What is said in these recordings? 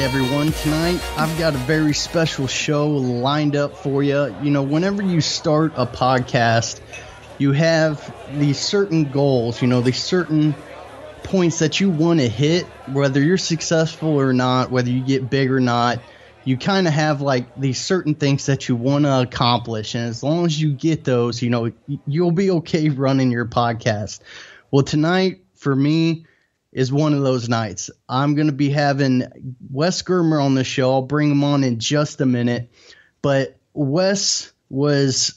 everyone. Tonight, I've got a very special show lined up for you. You know, whenever you start a podcast, you have these certain goals, you know, these certain points that you want to hit, whether you're successful or not, whether you get big or not. You kind of have like these certain things that you want to accomplish, and as long as you get those, you know, you'll be okay running your podcast. Well, tonight for me is one of those nights. I'm going to be having Wes Germer on the show. I'll bring him on in just a minute, but Wes was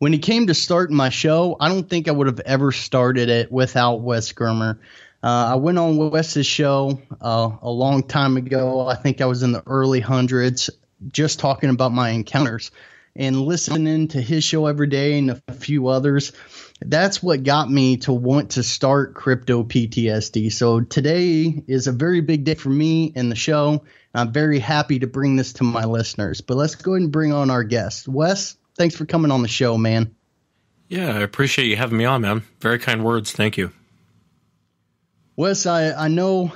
when he came to start my show, I don't think I would have ever started it without Wes Germer. I went on Wes's show a long time ago. I think I was in the early 100s, just talking about my encounters and listening to his show every day and a few others. That's what got me to want to start Crypto PTSD. So today is a very big day for me and the show. I'm very happy to bring this to my listeners. But let's go ahead and bring on our guest. Wes, thanks for coming on the show, man. Yeah, I appreciate you having me on, man. Very kind words. Thank you. Wes, I know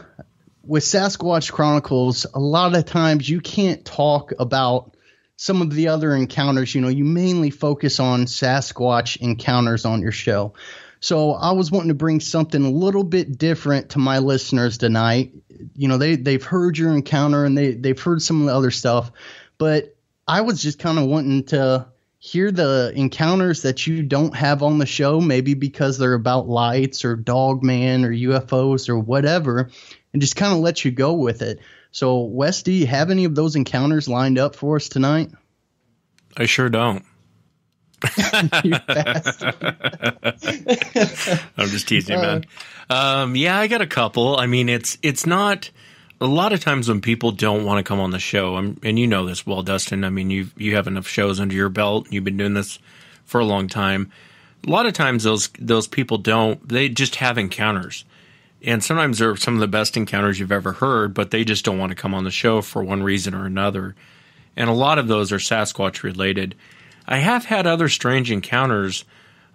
with Sasquatch Chronicles, a lot of times you can't talk about some of the other encounters. You know, you mainly focus on Sasquatch encounters on your show. So I was wanting to bring something a little bit different to my listeners tonight. You know, they've heard your encounter and they've heard some of the other stuff. But I was just kind of wanting to hear the encounters that you don't have on the show, maybe because they're about lights or Dogman or UFOs or whatever, and just kind of let you go with it. So, Wes, do you have any of those encounters lined up for us tonight? I sure don't. You bastard. I'm just teasing, man. Yeah, I got a couple. I mean, it's not a lot of times when people don't want to come on the show, and you know this well, Dustin. I mean, you have enough shows under your belt. You've been doing this for a long time. A lot of times those people don't. They just have encounters, and sometimes they're some of the best encounters you've ever heard, but they just don't want to come on the show for one reason or another. And a lot of those are Sasquatch related. I have had other strange encounters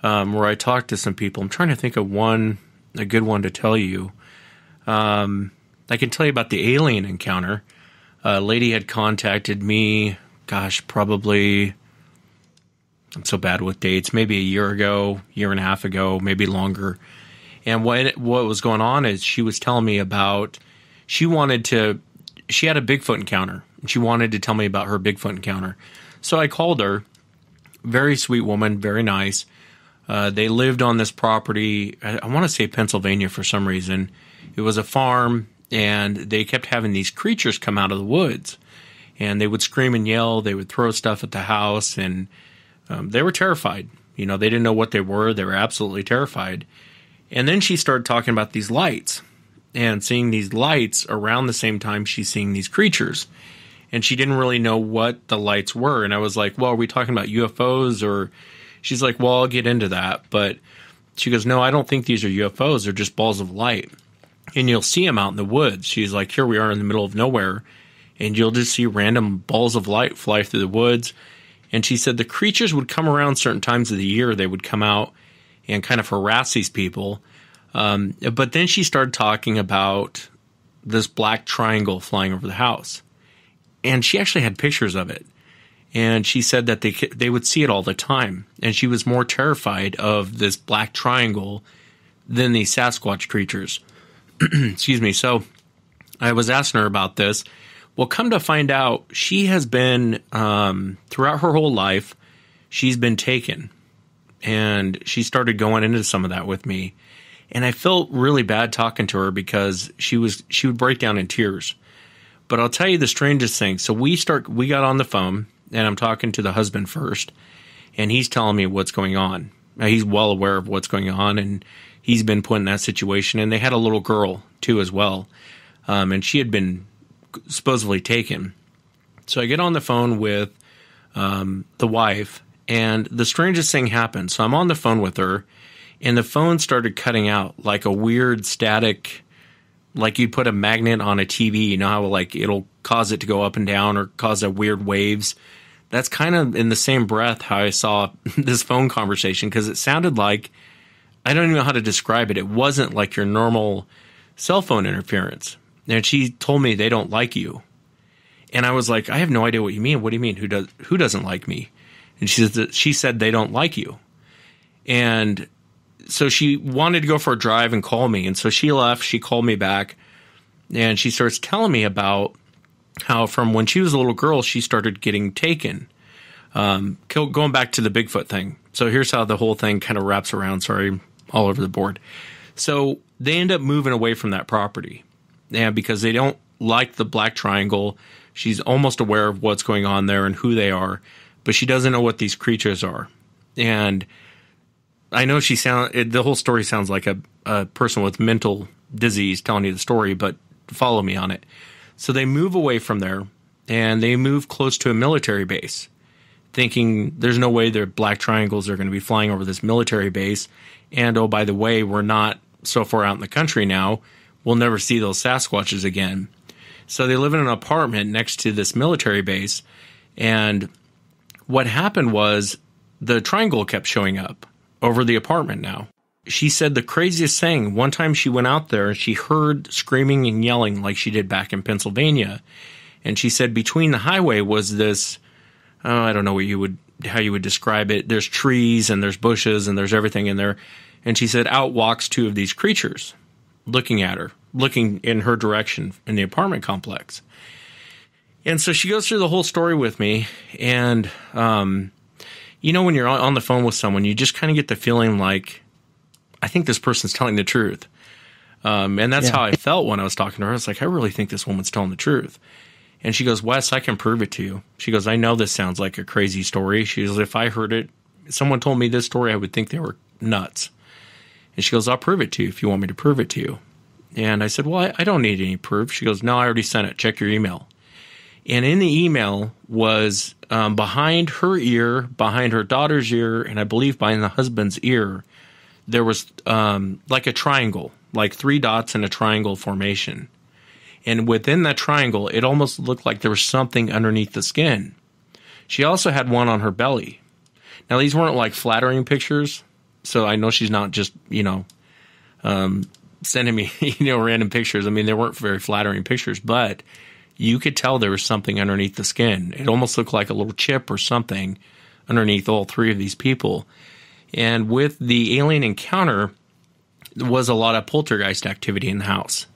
where I talked to some people. I'm trying to think of a good one to tell you. I can tell you about the alien encounter. A lady had contacted me, gosh, probably, I'm so bad with dates, maybe a year ago, year and a half ago, maybe longer. And what was going on is she was telling me about, she had a Bigfoot encounter. And she wanted to tell me about her Bigfoot encounter. So I called her, very sweet woman, very nice. They lived on this property, I want to say Pennsylvania for some reason. It was a farm. And they kept having these creatures come out of the woods, and they would scream and yell. They would throw stuff at the house, and they were terrified. You know, they didn't know what they were. They were absolutely terrified. And then she started talking about these lights and seeing these lights around the same time she's seeing these creatures. And she didn't really know what the lights were. And I was like, well, are we talking about UFOs? Or she's like, well, I'll get into that. But she goes, no, I don't think these are UFOs. They're just balls of light. And you'll see them out in the woods. She's like, here we are in the middle of nowhere, and you'll just see random balls of light fly through the woods. And she said the creatures would come around certain times of the year. They would come out and kind of harass these people. But then she started talking about this black triangle flying over the house. And she actually had pictures of it. And she said that they would see it all the time. And she was more terrified of this black triangle than these Sasquatch creatures. Excuse me. So I was asking her about this. Well, come to find out, she has been, throughout her whole life, she's been taken. And she started going into some of that with me. And I felt really bad talking to her because she would break down in tears. But I'll tell you the strangest thing. So we got on the phone, and I'm talking to the husband first, and he's telling me what's going on. Now, he's well aware of what's going on, and he's been put in that situation, and they had a little girl too as well, and she had been supposedly taken. So I get on the phone with the wife, and the strangest thing happened. So I'm on the phone with her, and the phone started cutting out like a weird static, like you put a magnet on a TV. You know how like it'll cause it to go up and down or cause a weird waves. That's kind of in the same breath how I saw this phone conversation, because it sounded like, I don't even know how to describe it. It wasn't like your normal cell phone interference. and she told me they don't like you. And I was like, I have no idea what you mean. What do you mean? Who doesn't like me? And she said they don't like you. And so she wanted to go for a drive and call me. And so she left. She called me back. And she starts telling me about how from when she was a little girl, she started getting taken. Going back to the Bigfoot thing. So here's how the whole thing kind of wraps around. Sorry, all over the board. So they end up moving away from that property. Yeah, because they don't like the Black Triangle. She's almost aware of what's going on there and who they are, but she doesn't know what these creatures are. And I know the whole story sounds like a person with mental disease telling you the story, but follow me on it. So they move away from there, and they move close to a military base, thinking there's no way their Black Triangles are going to be flying over this military base. And, oh, by the way, we're not so far out in the country now. We'll never see those Sasquatches again. So they live in an apartment next to this military base. And what happened was the triangle kept showing up over the apartment now. She said the craziest thing. One time she went out there and she heard screaming and yelling like she did back in Pennsylvania. And she said between the highway was this, oh, I don't know how you would describe it. There's trees and there's bushes and there's everything in there. And she said out walks two of these creatures looking at her, looking in her direction in the apartment complex. And so she goes through the whole story with me. And, you know, when you're on the phone with someone, you just kind of get the feeling like, I think this person's telling the truth. And that's how I felt when I was talking to her. I was like, I really think this woman's telling the truth. And she goes, Wes, I can prove it to you. She goes, I know this sounds like a crazy story. She goes, if I heard it, someone told me this story, I would think they were nuts. And she goes, I'll prove it to you if you want me to prove it to you. And I said, well, I don't need any proof. She goes, no, I already sent it. Check your email. And in the email was behind her ear, behind her daughter's ear, and I believe behind the husband's ear, there was like a triangle, like three dots in a triangle formation. And within that triangle, it almost looked like there was something underneath the skin. She also had one on her belly. Now, these weren't like flattering pictures, so I know she's not just, you know, sending me, you know, random pictures. I mean, they weren't very flattering pictures, but you could tell there was something underneath the skin. It almost looked like a little chip or something underneath all three of these people. And with the alien encounter, there was a lot of poltergeist activity in the house.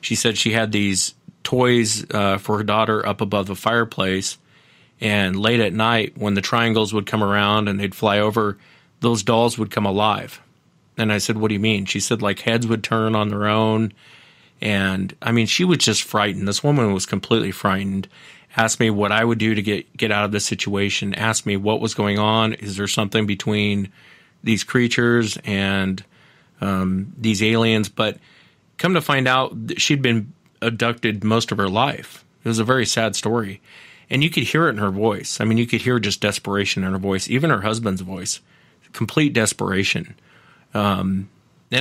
She said she had these toys for her daughter up above the fireplace, and late at night when the triangles would come around and they'd fly over, those dolls would come alive. And I said, what do you mean? She said, like, heads would turn on their own. And, I mean, she was just frightened. This woman was completely frightened. Asked me what I would do to get out of this situation. Asked me what was going on. Is there something between these creatures and these aliens? But come to find out, she'd been abducted most of her life. It was a very sad story. And you could hear it in her voice. I mean, you could hear just desperation in her voice, even her husband's voice, complete desperation. And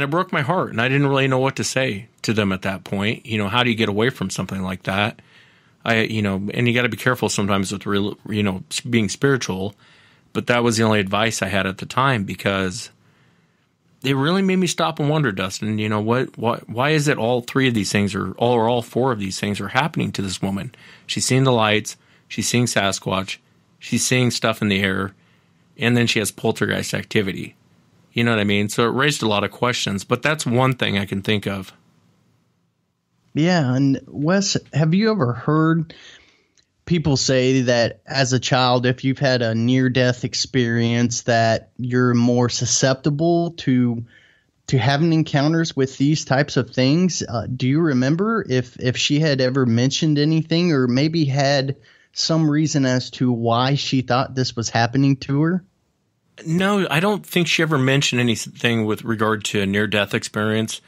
it broke my heart, and I didn't really know what to say to them at that point. You know, how do you get away from something like that? You know, and you got to be careful sometimes with, you know, being spiritual. But that was the only advice I had at the time, because it really made me stop and wonder, Dustin, you know, why is it all three of these things or all four of these things are happening to this woman? She's seeing the lights. She's seeing Sasquatch. She's seeing stuff in the air. And then she has poltergeist activity. You know what I mean? So it raised a lot of questions, but that's one thing I can think of. Yeah, and Wes, have you ever heard people say that as a child, if you've had a near-death experience, that you're more susceptible to having encounters with these types of things? Do you remember if she had ever mentioned anything, or maybe had some reason as to why she thought this was happening to her? No, I don't think she ever mentioned anything with regard to a near-death experience.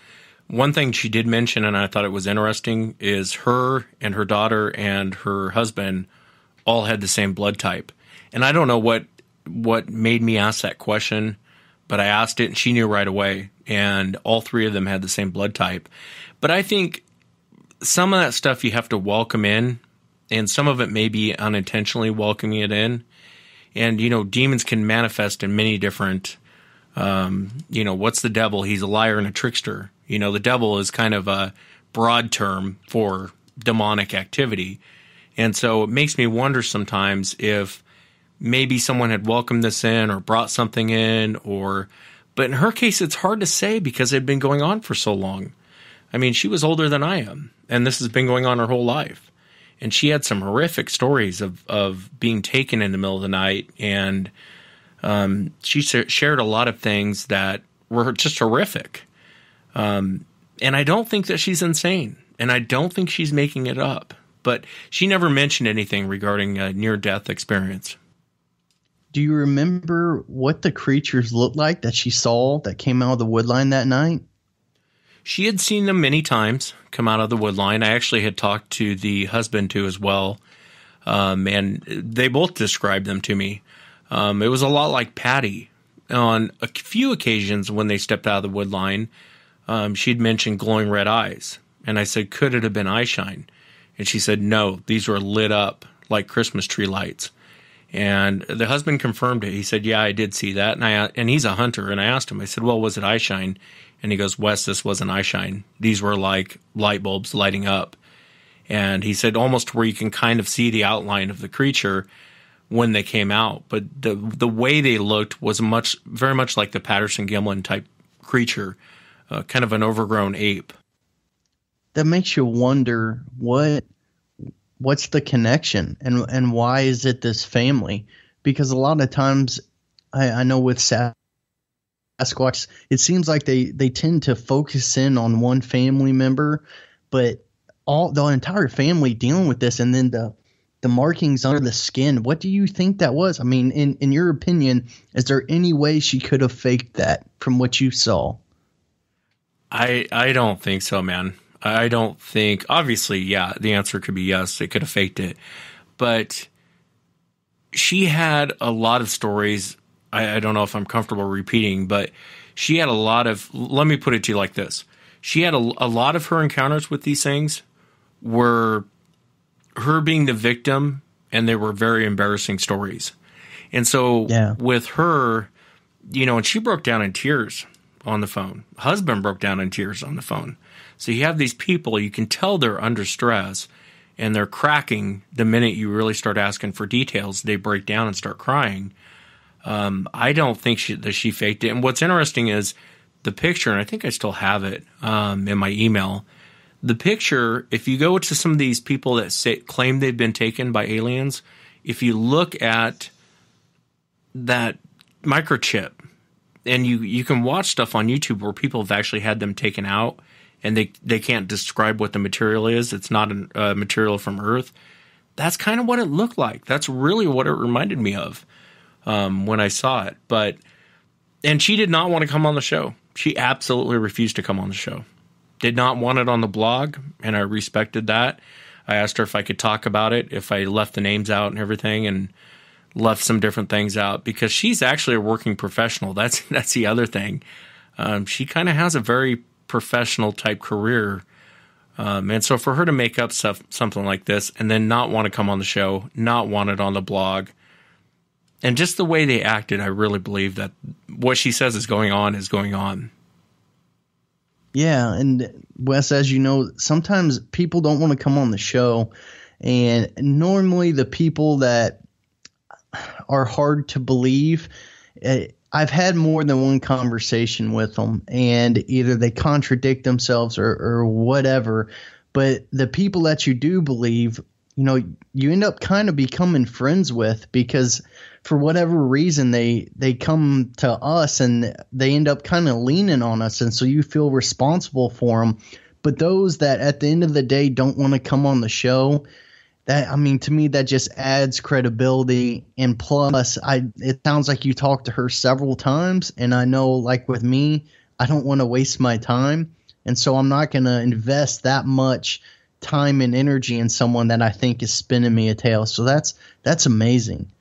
One thing she did mention, and I thought it was interesting, is her and her daughter and her husband all had the same blood type. And I don't know what made me ask that question, but I asked it, and she knew right away. And all three of them had the same blood type. But I think some of that stuff you have to welcome in, and some of it may be unintentionally welcoming it in. And, you know, demons can manifest in many different, you know, what's the devil? He's a liar and a trickster. You know, the devil is kind of a broad term for demonic activity. And so it makes me wonder sometimes if maybe someone had welcomed this in or brought something in, or but in her case, it's hard to say because it had been going on for so long. I mean, she was older than I am, and this has been going on her whole life. And she had some horrific stories of being taken in the middle of the night, and she shared a lot of things that were just horrific. And I don't think that she's insane, and I don't think she's making it up. But she never mentioned anything regarding a near-death experience. Do you remember what the creatures looked like that she saw that came out of the woodline that night? She had seen them many times come out of the woodline. I actually had talked to the husband, too, as well, and they both described them to me. It was a lot like Patty. On a few occasions when they stepped out of the woodline, she'd mentioned glowing red eyes, and I said, could it have been eyeshine? And she said, no, these were lit up like Christmas tree lights. And the husband confirmed it. He said, yeah, I did see that. And he's a hunter. And I asked him, I said, well, was it eyeshine? And he goes, Wes, this wasn't eyeshine. These were like light bulbs lighting up. And he said almost where you can kind of see the outline of the creature when they came out. But the way they looked was very much like the Patterson-Gimlin type creature, kind of an overgrown ape. That makes you wonder what's the connection and why is it this family? Because a lot of times I know with Sasquatch, it seems like they tend to focus in on one family member, but the entire family dealing with this, and then the markings under the skin. What do you think that was? I mean, in your opinion, is there any way she could have faked that from what you saw? I don't think so, man. I don't think – obviously, yeah, the answer could be yes. They could have faked it. But she had a lot of stories. I don't know if I'm comfortable repeating, but she had a lot of – let me put it to you like this. She had a lot of her encounters with these things were her being the victim, and they were very embarrassing stories. And so with her, you know, and she broke down in tears on the phone. Husband broke down in tears on the phone. So you have these people, you can tell they're under stress and they're cracking the minute you really start asking for details. They break down and start crying. I don't think that she faked it. And what's interesting is the picture, and I think I still have it in my email. The picture, if you go to some of these people that claim they've been taken by aliens, if you look at that microchip, and you can watch stuff on YouTube where people have actually had them taken out, and they can't describe what the material is. It's not a material from Earth. That's kind of what it looked like. That's really what it reminded me of when I saw it. And she did not want to come on the show. She absolutely refused to come on the show. Did not want it on the blog, and I respected that. I asked her if I could talk about it, if I left the names out and everything, and left some different things out, because she's actually a working professional. That's the other thing. She kind of has a very professional type career. And so for her to make up something like this and then not want to come on the show, not want it on the blog, and just the way they acted, I really believe that what she says is going on is going on. Yeah, and Wes, as you know, sometimes people don't want to come on the show, and normally the people that are hard to believe. I've had more than one conversation with them, and either they contradict themselves or whatever. But the people that you do believe, you know, you end up kind of becoming friends with, because for whatever reason they come to us and they end up kind of leaning on us, and so you feel responsible for them. But those that at the end of the day don't want to come on the show, I mean, to me, that just adds credibility. And plus, it sounds like you talked to her several times. And I know, like with me, I don't want to waste my time. And so I'm not going to invest that much time and energy in someone that I think is spinning me a tail. So that's amazing.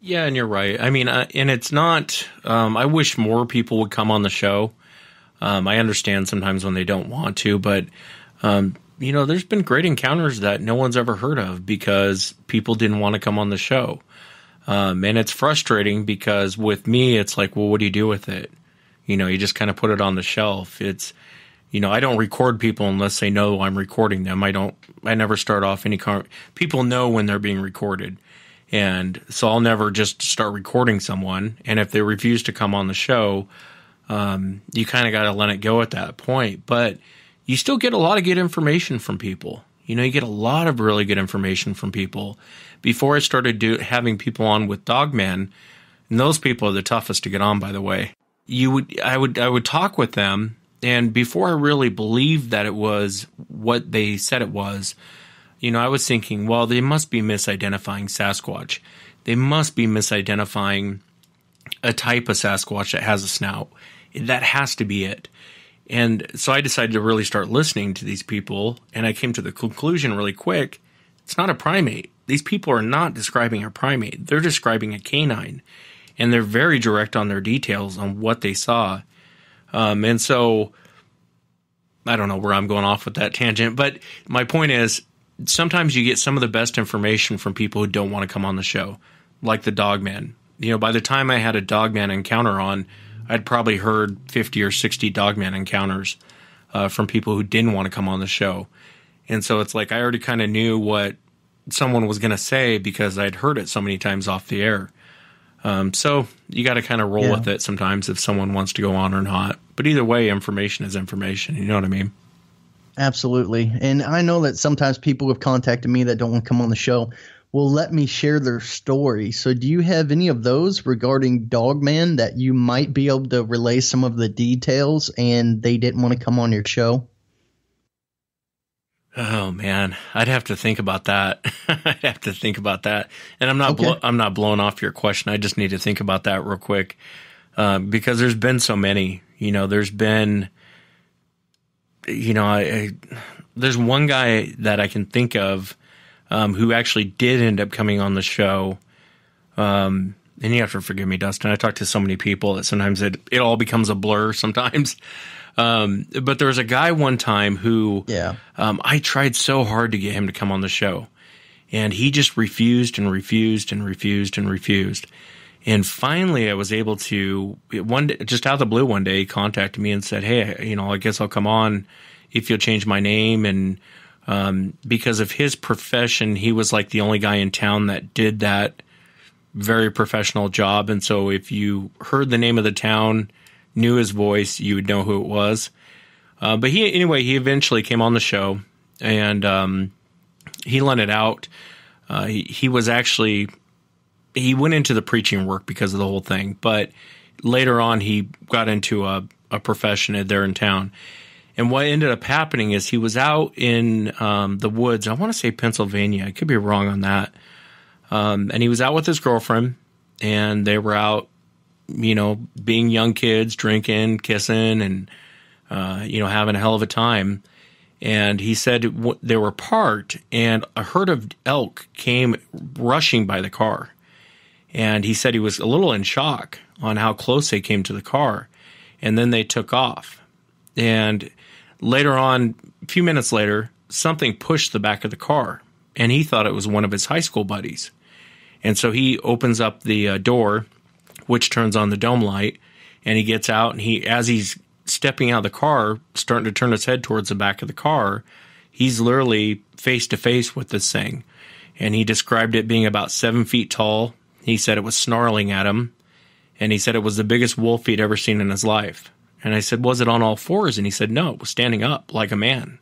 Yeah, and you're right. I mean, and it's not I wish more people would come on the show. I understand sometimes when they don't want to, but you know, there's been great encounters that no one's ever heard of because people didn't want to come on the show. And it's frustrating because with me, it's like, well, what do you do with it? You know, you just kind of put it on the shelf. It's You know, I don't record people unless they know I'm recording them. I never start off any people know when they're being recorded. And so I'll never just start recording someone. And if they refuse to come on the show, you kind of got to let it go at that point. But you still get a lot of good information from people. You know, you get a lot of really good information from people. Before I started having people on with Dogman, and those people are the toughest to get on, by the way. I would talk with them. And before I really believed that it was what they said it was, you know, I was thinking, well, they must be misidentifying Sasquatch. They must be misidentifying a type of Sasquatch that has a snout. That has to be it. And so I decided to really start listening to these people, and I came to the conclusion really quick, it's not a primate. These people are not describing a primate. They're describing a canine, and they're very direct on their details on what they saw. And so I don't know where I'm going off with that tangent, but my point is sometimes you get some of the best information from people who don't want to come on the show, like the Dogman. You know, by the time I had a Dogman encounter on, I'd probably heard 50 or 60 Dogman encounters from people who didn't want to come on the show. And so it's like I already kind of knew what someone was going to say because I'd heard it so many times off the air. So you got to kind of roll with it sometimes if someone wants to go on or not. But either way, information is information. You know what I mean? Absolutely. And I know that sometimes people have contacted me that don't want to come on the show will let me share their story. So do you have any of those regarding Dogman that you might be able to relay some of the details and they didn't want to come on your show? Oh man, I'd have to think about that. I'd have to think about that. And I'm not blowing off your question. I just need to think about that real quick because there's been so many. You know, there's been, you know, there's one guy that I can think of who actually did end up coming on the show. And you have to forgive me, Dustin. I talk to so many people that sometimes it all becomes a blur sometimes. But there was a guy one time who I tried so hard to get him to come on the show, and he just refused and refused and refused and refused. And finally I was able to one day, just out of the blue one day, he contacted me and said, hey, you know, I guess I'll come on if you'll change my name. And because of his profession, he was like the only guy in town that did that very professional job. And so if you heard the name of the town, knew his voice, you would know who it was. But he eventually came on the show, and he let it out. He was actually – he went into the preaching work because of the whole thing. But later on, he got into a profession there in town. And what ended up happening is he was out in the woods. I want to say Pennsylvania. I could be wrong on that. And he was out with his girlfriend, and they were out, you know, being young kids, drinking, kissing, and, you know, having a hell of a time. And he said they were parked, and a herd of elk came rushing by the car. And he said he was a little in shock on how close they came to the car. And then they took off. And later on, a few minutes later, something pushed the back of the car. And he thought it was one of his high school buddies. And so he opens up the door, which turns on the dome light, and he gets out, and he, as he's stepping out of the car, starting to turn his head towards the back of the car, he's literally face-to-face with this thing. And he described it being about 7 feet tall. He said it was snarling at him, and he said it was the biggest wolf he'd ever seen in his life. And I said, was it on all fours? And he said, no, it was standing up like a man.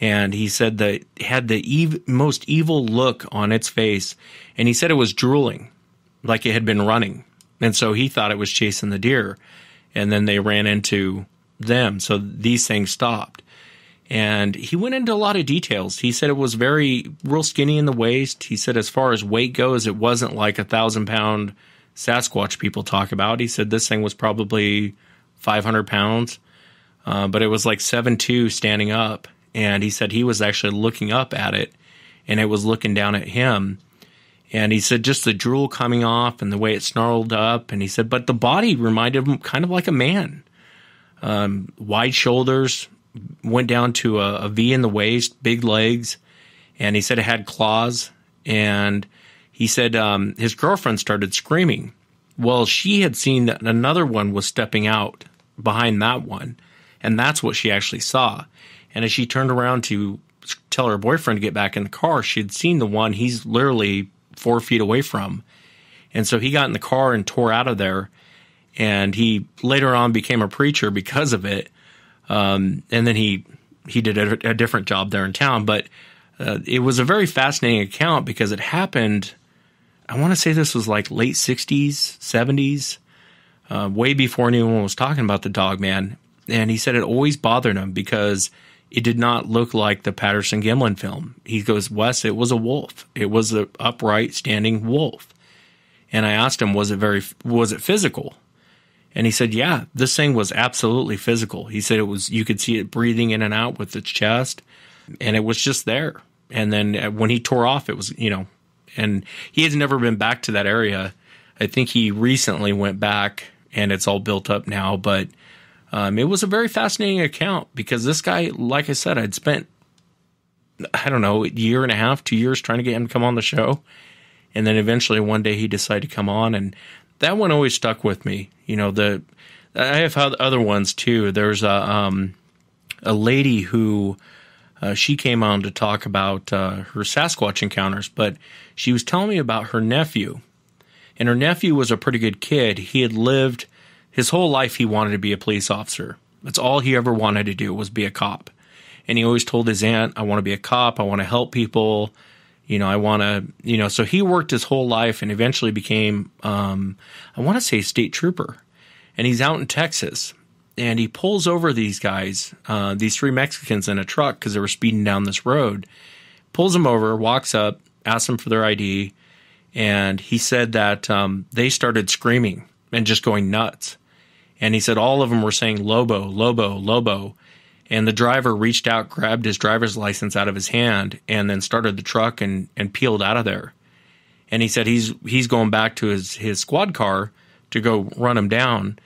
And he said that it had the most evil look on its face, and he said it was drooling, like it had been running. And so he thought it was chasing the deer, and then they ran into them. So these things stopped. And he went into a lot of details. He said it was real skinny in the waist. He said as far as weight goes, it wasn't like 1,000-pound Sasquatch people talk about. He said this thing was probably 500 pounds, but it was like 7'2" standing up. And he said he was actually looking up at it, and it was looking down at him. And he said just the drool coming off and the way it snarled up. And he said, but the body reminded him kind of like a man. Wide shoulders, went down to a V in the waist, big legs. And he said it had claws. And he said his girlfriend started screaming. Well, she had seen that another one was stepping out behind that one. and that's what she actually saw. And as she turned around to tell her boyfriend to get back in the car, she had seen the one he's literally 4 feet away from. And so he got in the car and tore out of there, and he later on became a preacher because of it. And then he did a different job there in town. But it was a very fascinating account because it happened, I want to say this was like late 60s, 70s, way before anyone was talking about the Dogman. And he said it always bothered him because it did not look like the Patterson-Gimlin film. He goes, Wes, it was a wolf. It was an upright standing wolf. And I asked him, was it physical? And he said, yeah, this thing was absolutely physical. He said it was, you could see it breathing in and out with its chest, and it was just there. And then when he tore off, it was, you know, and he has never been back to that area. I think he recently went back and it's all built up now, but it was a very fascinating account because this guy, like I said, I'd spent, I don't know, a year and a half, 2 years trying to get him to come on the show. And then eventually one day he decided to come on, and that one always stuck with me. You know, I have other ones too. There's a lady who she came on to talk about her Sasquatch encounters, but she was telling me about her nephew. And her nephew was a pretty good kid. He had lived his whole life, he wanted to be a police officer. That's all he ever wanted to do was be a cop. And he always told his aunt, I want to be a cop, I want to help people. You know, I want to, you know, so he worked his whole life and eventually became, I want to say state trooper. And he's out in Texas and he pulls over these guys, these three Mexicans in a truck because they were speeding down this road, pulls them over, walks up, asks them for their ID. And he said that they started screaming and just going nuts. And he said all of them were saying Lobo, Lobo, Lobo. And the driver reached out, grabbed his driver's license out of his hand, and then started the truck and peeled out of there. And he said he's going back to his squad car to go run him down.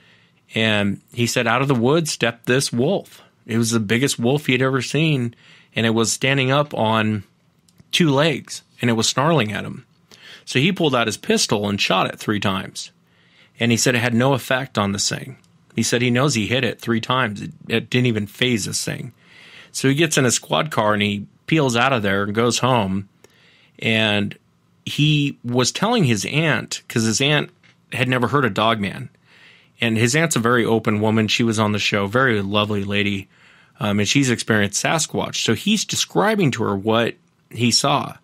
And he said out of the woods stepped this wolf. It was the biggest wolf he'd ever seen, and it was standing up on two legs, and it was snarling at him. So he pulled out his pistol and shot it 3 times. And he said it had no effect on this thing. He said he knows he hit it 3 times. It didn't even phase this thing. So he gets in his squad car and he peels out of there and goes home. And he was telling his aunt, because his aunt had never heard of Dogman. And his aunt's a very open woman. She was on the show, very lovely lady. And she's experienced Sasquatch. So he's describing to her what he saw.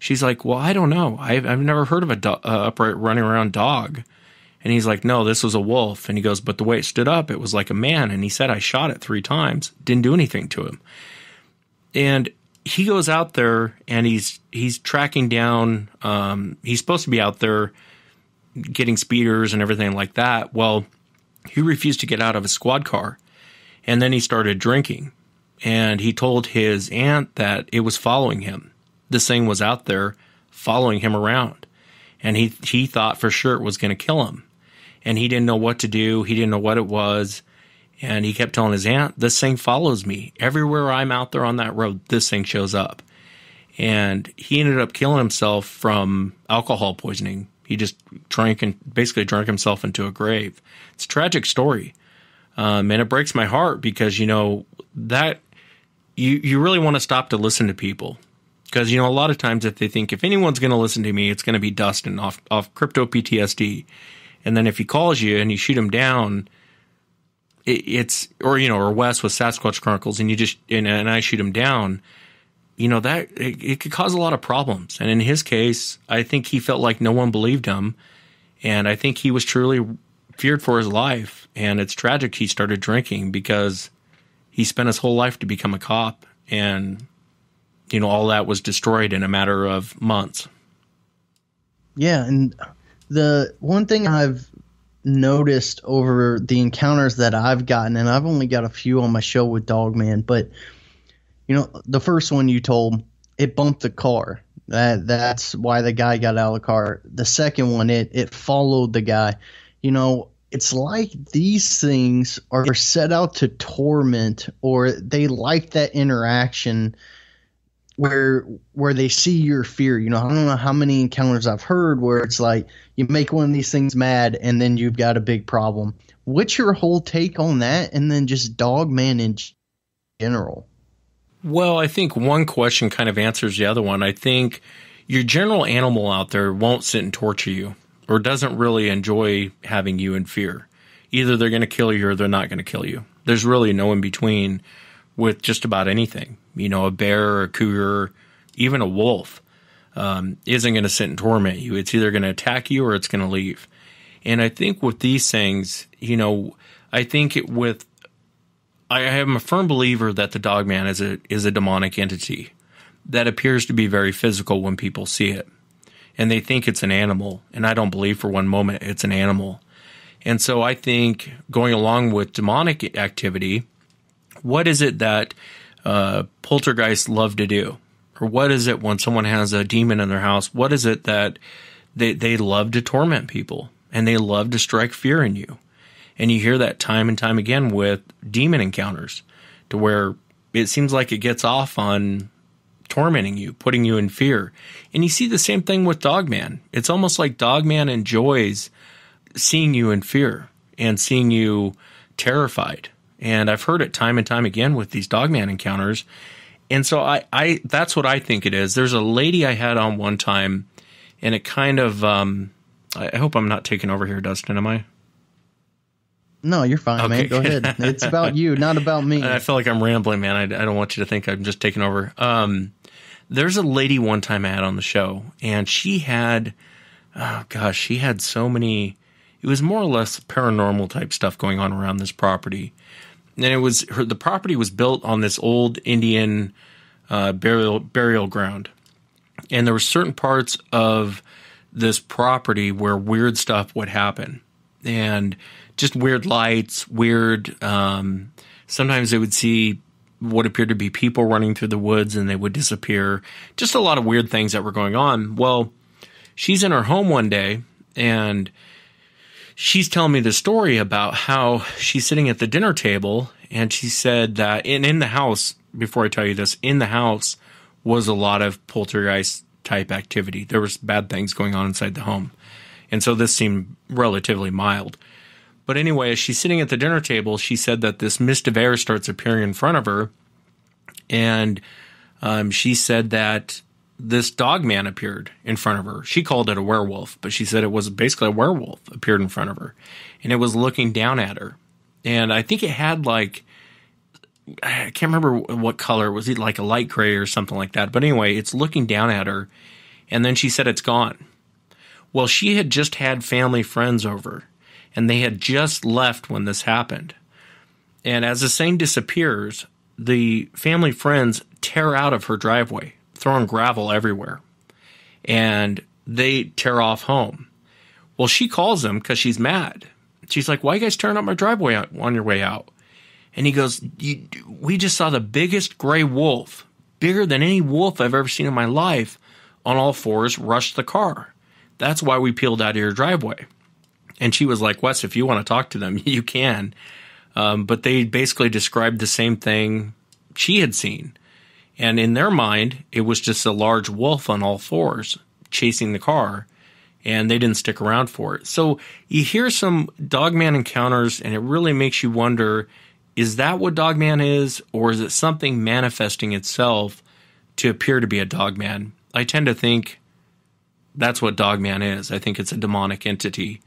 She's like, well, I don't know. I've never heard of a upright running around dog. And he's like, no, this was a wolf. And he goes, but the way it stood up, it was like a man. And he said, I shot it 3 times. Didn't do anything to him. And he goes out there and he's tracking down. He's supposed to be out there getting speeders and everything like that. Well, he refused to get out of his squad car. And then he started drinking. And he told his aunt that it was following him. This thing was out there following him around. And he thought for sure it was going to kill him. And he didn't know what to do. He didn't know what it was. And he kept telling his aunt, this thing follows me. Everywhere I'm out there on that road, this thing shows up. And he ended up killing himself from alcohol poisoning. He just drank and basically drank himself into a grave. It's a tragic story. And it breaks my heart because, you know, that you really want to stop to listen to people. Because, you know, a lot of times if they think, if anyone's going to listen to me, it's going to be Dustin off Crypto PTSD. And then if he calls you and you shoot him down, it's, or, you know, or Wes with Sasquatch Chronicles and you just, and I shoot him down, you know, that it could cause a lot of problems. And in his case, I think he felt like no one believed him. And I think he was truly feared for his life. And it's tragic he started drinking because he spent his whole life to become a cop, and you know, all that was destroyed in a matter of months. Yeah, and the one thing I've noticed over the encounters that I've gotten, and I've only got a few on my show with Dogman, but, you know, the first one you told, it bumped the car. That's why the guy got out of the car. The second one, it followed the guy. You know, it's like these things are set out to torment, or they like that interaction where they see your fear. You know, I don't know how many encounters I've heard where it's like you make one of these things mad and then you've got a big problem. what's your whole take on that, and then just Dogman in general? Well, I think one question kind of answers the other one. I think your general animal out there won't sit and torture you or doesn't really enjoy having you in fear. Either they're going to kill you or they're not going to kill you. There's really no in between with just about anything. You know, a bear, a cougar, even a wolf isn't going to sit and torment you. It's either going to attack you or it's going to leave. And I think with these things, you know, I think I am a firm believer that the Dogman is a demonic entity that appears to be very physical when people see it. And they think it's an animal. And I don't believe for one moment it's an animal. And so I think going along with demonic activity, what is it that poltergeists love to do? Or what is it when someone has a demon in their house? What is it that they love to torment people? And they love to strike fear in you. And you hear that time and time again with demon encounters, to where it seems like it gets off on tormenting you, putting you in fear. And you see the same thing with Dogman. It's almost like Dogman enjoys seeing you in fear and seeing you terrified. And I've heard it time and time again with these Dogman encounters. And so I that's what I think it is. There's a lady I had on one time, and it kind of I hope I'm not taking over here, Dustin, am I? No, you're fine, okay, man. Go ahead. It's about you, not about me. I feel like I'm rambling, man. I don't want you to think I'm just taking over. There's a lady one time I had on the show, and she had, oh gosh, she had so many, it was more or less paranormal type stuff going on around this property. And it was, the property was built on this old Indian burial ground. And there were certain parts of this property where weird stuff would happen. And just weird lights, weird, sometimes they would see what appeared to be people running through the woods and they would disappear. Just a lot of weird things that were going on. Well, she's in her home one day and she's telling me the story about how she's sitting at the dinner table, and she said that in the house, before I tell you this, in the house was a lot of poltergeist type activity. There was bad things going on inside the home. And so this seemed relatively mild. But anyway, as she's sitting at the dinner table, she said that this mist of air starts appearing in front of her. And she said that this Dogman appeared in front of her. She called it a werewolf, but she said it was basically a werewolf appeared in front of her. And it was looking down at her. And I think it had like, I can't remember what color. It was like a light gray or something like that. But anyway, it's looking down at her. And then she said it's gone. Well, she had just had family friends over. And they had just left when this happened. And as the thing disappears, the family friends tear out of her driveway, throwing gravel everywhere. And they tear off home. Well, she calls him because she's mad. She's like, why are you guys tearing up my driveway on your way out? And he goes, we just saw the biggest gray wolf, bigger than any wolf I've ever seen in my life, on all fours, rush the car. That's why we peeled out of your driveway. And she was like, Wes, if you want to talk to them, you can. But they basically described the same thing she had seen. And in their mind, it was just a large wolf on all fours chasing the car. And they didn't stick around for it. So you hear some Dogman encounters, and it really makes you wonder, is that what Dogman is? Or is it something manifesting itself to appear to be a Dogman? I tend to think that's what Dogman is. I think it's a demonic entity.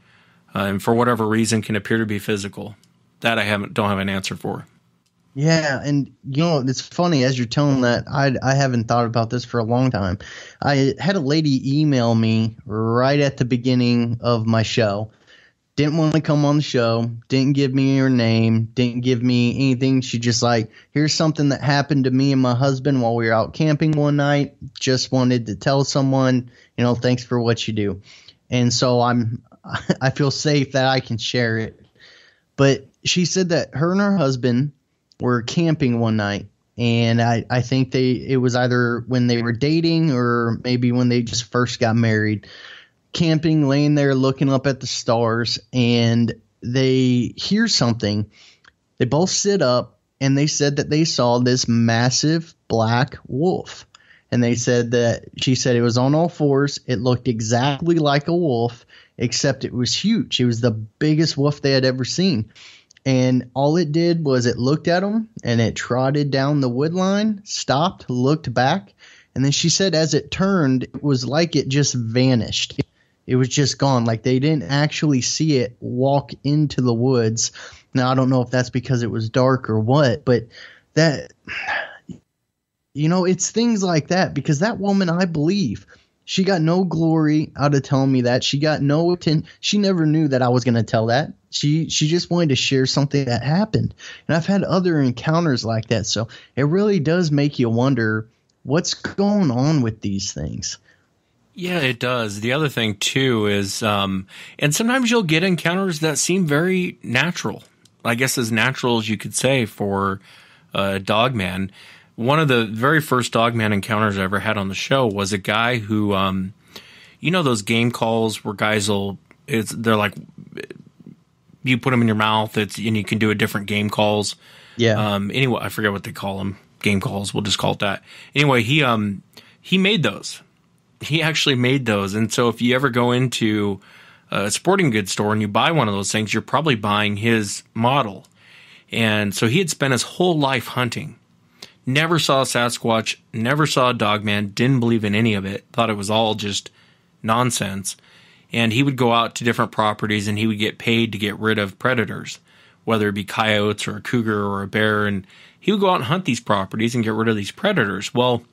And for whatever reason can appear to be physical. That I don't have an answer for. Yeah, and you know, it's funny, as you're telling that, I haven't thought about this for a long time. I had a lady email me right at the beginning of my show. Didn't want to come on the show, didn't give me her name, didn't give me anything. She just like, here's something that happened to me and my husband while we were out camping one night. Just wanted to tell someone, you know, thanks for what you do. And so I feel safe that I can share it. But she said that her and her husband were camping one night, and I think it was either when they were dating or maybe when they just first got married. Camping, laying there looking up at the stars, and they hear something. They both sit up, and they said that they saw this massive black wolf. and they said that she said it was on all fours. It looked exactly like a wolf, except it was huge. It was the biggest wolf they had ever seen. And all it did was it looked at them and it trotted down the wood line, stopped, looked back. And then she said as it turned, it was like it just vanished. It was just gone. Like they didn't actually see it walk into the woods. Now, I don't know if that's because it was dark or what, but that, you know, it's things like that, because that woman, I believe, she got no glory out of telling me that. She got no – she never knew that I was going to tell that. She just wanted to share something that happened. And I've had other encounters like that. So it really does make you wonder what's going on with these things. Yeah, it does. The other thing, too, is and sometimes you'll get encounters that seem very natural. I guess as natural as you could say for Dogman. One of the very first Dogman encounters I ever had on the show was a guy who you know those game calls where guys will – they're like you put them in your mouth and you can do a different game calls. Yeah. Anyway, I forget what they call them, game calls. We'll just call it that. Anyway, he made those. He actually made those. And so if you ever go into a sporting goods store and you buy one of those things, you're probably buying his model. And so he had spent his whole life hunting. Never saw Sasquatch, never saw Dogman, didn't believe in any of it, thought it was all just nonsense. And he would go out to different properties and he would get paid to get rid of predators, whether it be coyotes or a cougar or a bear. And he would go out and hunt these properties and get rid of these predators. Well,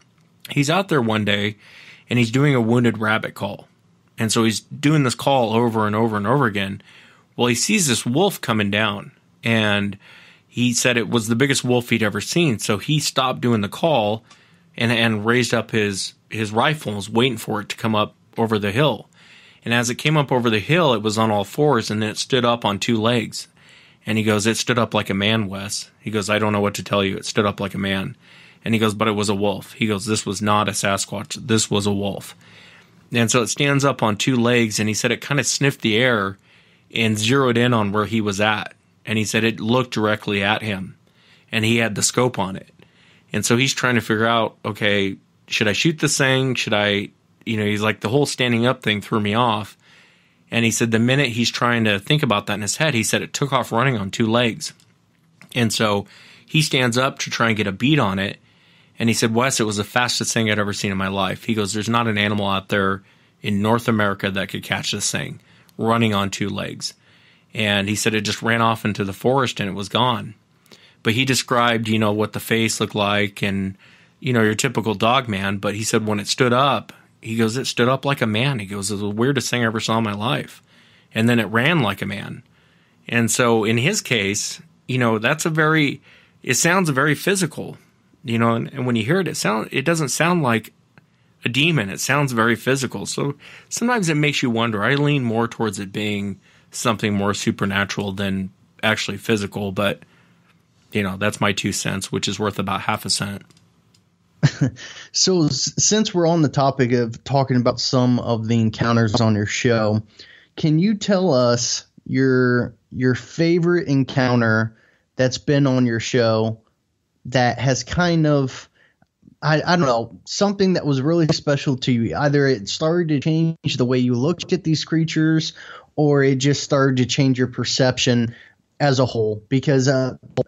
he's out there one day and he's doing a wounded rabbit call. And so he's doing this call over and over and over again. Well, he sees this wolf coming down, and he said it was the biggest wolf he'd ever seen. So he stopped doing the call and raised up his rifle and was waiting for it to come up over the hill. And as it came up over the hill, it was on all fours, and then it stood up on two legs. And he goes, it stood up like a man, Wes. He goes, I don't know what to tell you. It stood up like a man. And he goes, but it was a wolf. He goes, this was not a Sasquatch. This was a wolf. And so it stands up on two legs, and he said it kind of sniffed the air and zeroed in on where he was at. And he said it looked directly at him, and he had the scope on it. And so he's trying to figure out, okay, should I shoot this thing? Should I, you know, he's like, the whole standing up thing threw me off. And he said the minute he's trying to think about that in his head, he said it took off running on two legs. And so he stands up to try and get a beat on it. And he said, Wes, it was the fastest thing I'd ever seen in my life. He goes, there's not an animal out there in North America that could catch this thing running on two legs. And he said it just ran off into the forest and it was gone. But he described, you know, what the face looked like and, you know, your typical dog man. But he said when it stood up, he goes, it stood up like a man. He goes, it was the weirdest thing I ever saw in my life. And then it ran like a man. And so in his case, you know, that's a very, it sounds very physical. You know, and when you hear it, it doesn't sound like a demon. It sounds very physical. So sometimes it makes you wonder. I lean more towards it being something more supernatural than actually physical. But, you know, that's my 2 cents, which is worth about half a cent. So since we're on the topic of talking about some of the encounters on your show, can you tell us your favorite encounter that's been on your show that has kind of, I don't know, something that was really special to you? Either it started to change the way you looked at these creatures, or it just started to change your perception as a whole. Because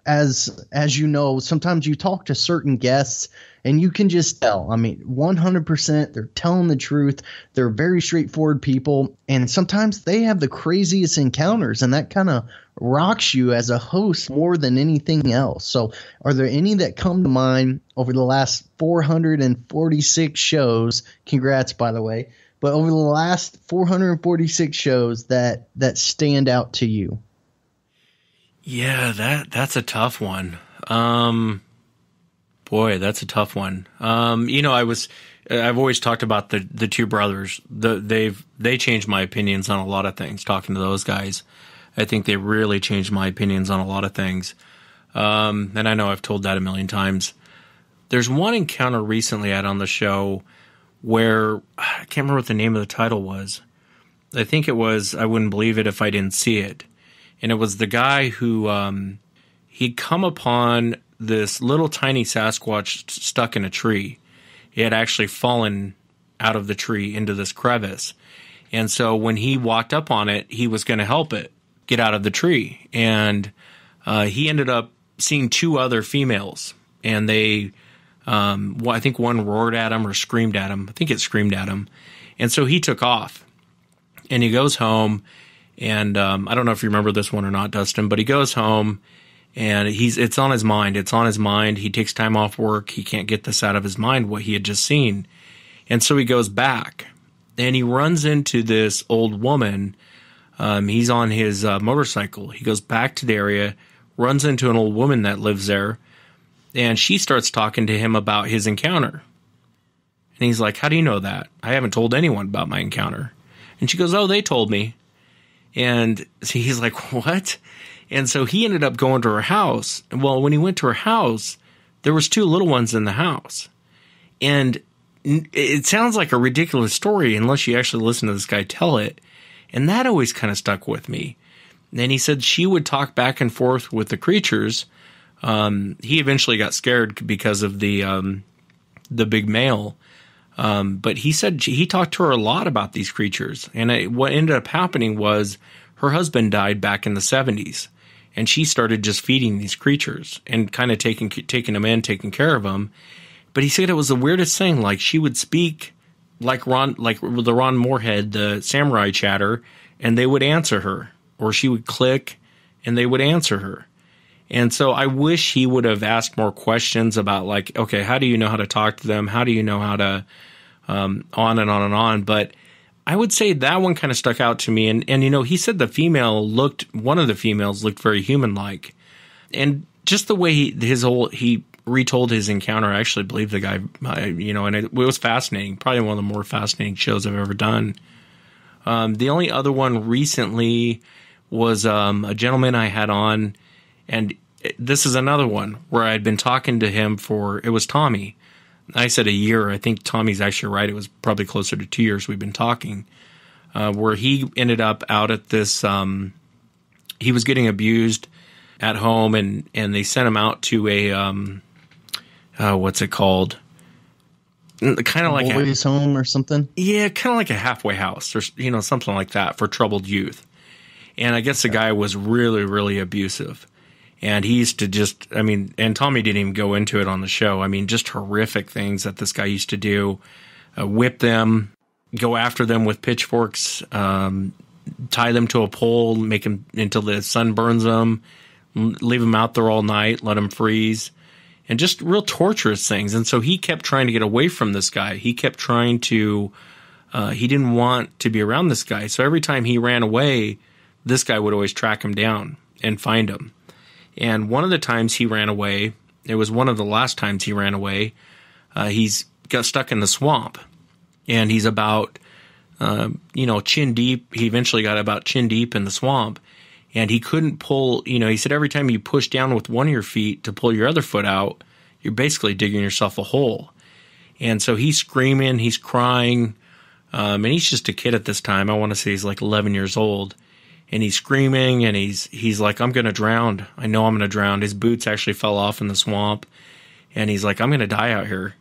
as you know, sometimes you talk to certain guests and you can just tell. I mean, 100%, they're telling the truth. They're very straightforward people. And sometimes they have the craziest encounters, and that kind of rocks you as a host more than anything else. So are there any that come to mind over the last 446 shows? Congrats, by the way. But over the last 446 shows that stand out to you? Yeah, that's a tough one. Boy, that's a tough one. You know, I've always talked about the two brothers. They changed my opinions on a lot of things. Talking to those guys, I think they really changed my opinions on a lot of things. And I know I've told that a million times. There's one encounter recently I had on the show where I can't remember what the name of the title was. I think it was I Wouldn't Believe It If I Didn't See It. And it was the guy who he'd come upon this little tiny Sasquatch stuck in a tree. It had actually fallen out of the tree into this crevice. And so when he walked up on it, he was going to help it get out of the tree. And he ended up seeing two other females, and they I think one roared at him or screamed at him. I think it screamed at him. And so he took off, and he goes home. And I don't know if you remember this one or not, Dustin, but he goes home, and it's on his mind. It's on his mind. He takes time off work. He can't get this out of his mind, what he had just seen. And so he goes back, and he runs into this old woman. He's on his motorcycle. He goes back to the area, runs into an old woman that lives there, and she starts talking to him about his encounter. And he's like, "How do you know that? I haven't told anyone about my encounter." And she goes, "Oh, they told me." And so he's like, "What?" And so he ended up going to her house. Well, when he went to her house, there was two little ones in the house. And it sounds like a ridiculous story unless you actually listen to this guy tell it. And that always kind of stuck with me. And he said she would talk back and forth with the creatures. He eventually got scared because of the big male. But he said he talked to her a lot about these creatures. And what ended up happening was her husband died back in the 70s. And she started just feeding these creatures and kind of taking them in, taking care of them. But he said it was the weirdest thing. Like, she would speak like the Ron Moorhead, the samurai chatter, and they would answer her. Or she would click, and they would answer her. And so I wish he would have asked more questions about, like, okay, how do you know how to talk to them? How do you know how to on and on and on? But I would say that one kind of stuck out to me. And, you know, he said the female looked – one of the females looked very human-like. And just the way he retold his encounter, I actually believe the guy, you know, and it was fascinating. Probably one of the more fascinating shows I've ever done. The only other one recently was a gentleman I had on. And this is another one where I'd been talking to him for – it was Tommy. I said a year. I think Tommy's actually right. It was probably closer to 2 years we've been talking, where he ended up out at this he was getting abused at home, and they sent him out to a what's it called? Kind of like a boys' home or something? Yeah, kind of like a halfway house or, you know, something like that for troubled youth. And I guess the guy was really, really abusive. And he used to just, I mean, and Tommy didn't even go into it on the show. I mean, just horrific things that this guy used to do, whip them, go after them with pitchforks, tie them to a pole, make them until the sun burns them, leave them out there all night, let them freeze, and just real torturous things. And so he kept trying to get away from this guy. He kept trying to, he didn't want to be around this guy. So every time he ran away, this guy would always track him down and find him. And one of the times he ran away, it was one of the last times he ran away, he's got stuck in the swamp. And he's about, you know, chin deep. He eventually got about chin deep in the swamp. And he couldn't pull, you know, he said every time you push down with one of your feet to pull your other foot out, you're basically digging yourself a hole. And so he's screaming, he's crying, and he's just a kid at this time. I want to say he's like 11 years old. And he's screaming, and he's like, "I'm going to drown. I know I'm going to drown." His boots actually fell off in the swamp, and he's like, "I'm going to die out here."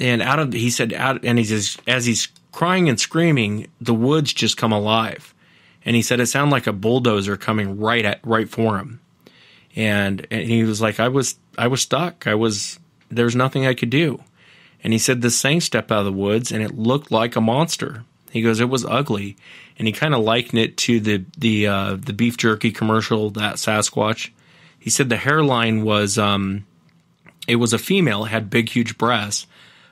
And out of, he said, out, and he says, as he's crying and screaming, the woods just come alive. And he said it sounded like a bulldozer coming right for him. And he was like, I was stuck. There's nothing I could do. And he said this thing stepped out of the woods, and it looked like a monster. He goes, it was ugly. And he kind of likened it to the beef jerky commercial, that Sasquatch. He said the hairline was it was a female, had big, huge breasts.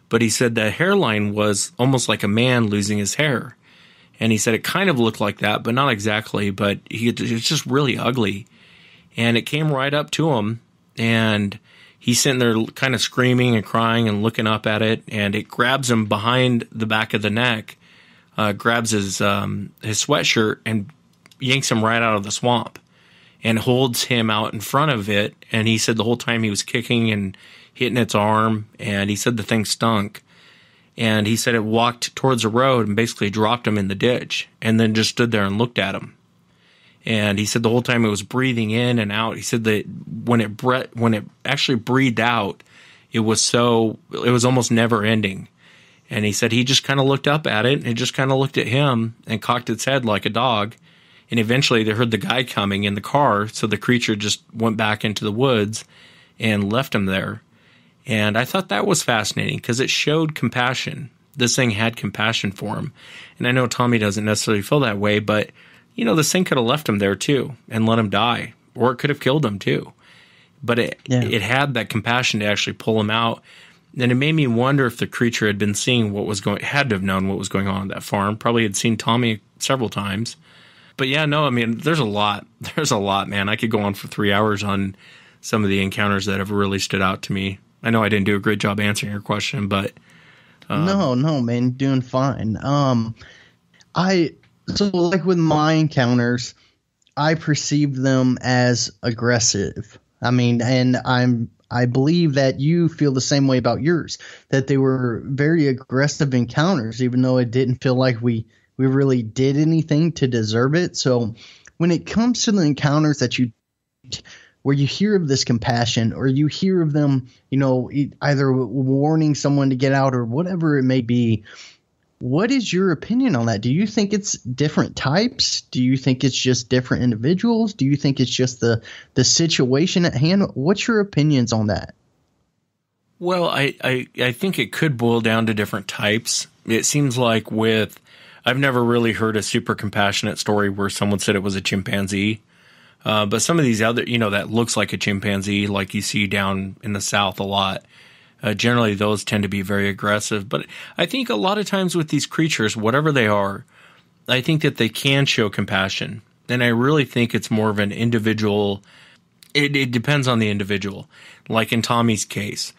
But he said the hairline was almost like a man losing his hair. And he said it kind of looked like that, but not exactly. But it's just really ugly. And it came right up to him. And he's sitting there kind of screaming and crying and looking up at it. And it grabs him behind the back of the neck. Grabs his sweatshirt and yanks him right out of the swamp and holds him out in front of it. And he said the whole time he was kicking and hitting its arm, and he said the thing stunk. And he said it walked towards the road and basically dropped him in the ditch and then just stood there and looked at him. And he said the whole time it was breathing in and out. He said that when it actually breathed out, it was almost never ending. And he said he just kind of looked up at it, and it just kind of looked at him and cocked its head like a dog. And eventually they heard the guy coming in the car, so the creature just went back into the woods and left him there. And I thought that was fascinating because it showed compassion. This thing had compassion for him. And I know Tommy doesn't necessarily feel that way, but, you know, this thing could have left him there too and let him die, or it could have killed him too. But it had that compassion to actually pull him out. And it made me wonder if the creature had been seeing what was going, had to have known what was going on at that farm. Probably had seen Tommy several times. But yeah, no, I mean, there's a lot. There's a lot, man. I could go on for 3 hours on some of the encounters that have really stood out to me. I know I didn't do a great job answering your question, but no, man, doing fine. So like with my encounters, I perceived them as aggressive. I mean, and I believe that you feel the same way about yours, that they were very aggressive encounters, even though it didn't feel like we really did anything to deserve it. So when it comes to the encounters that you where you hear of this compassion, or you hear of them, you know, either warning someone to get out or whatever it may be, what is your opinion on that? Do you think it's different types? Do you think it's just different individuals? Do you think it's just the situation at hand? What's your opinions on that? Well, I think it could boil down to different types. It seems like I've never really heard a super compassionate story where someone said it was a chimpanzee. But some of these other, you know, that looks like a chimpanzee, like you see down in the South a lot. Generally, those tend to be very aggressive. But I think a lot of times with these creatures, whatever they are, I think that they can show compassion. And I really think it's more of an individual – it depends on the individual. Like in Tommy's case,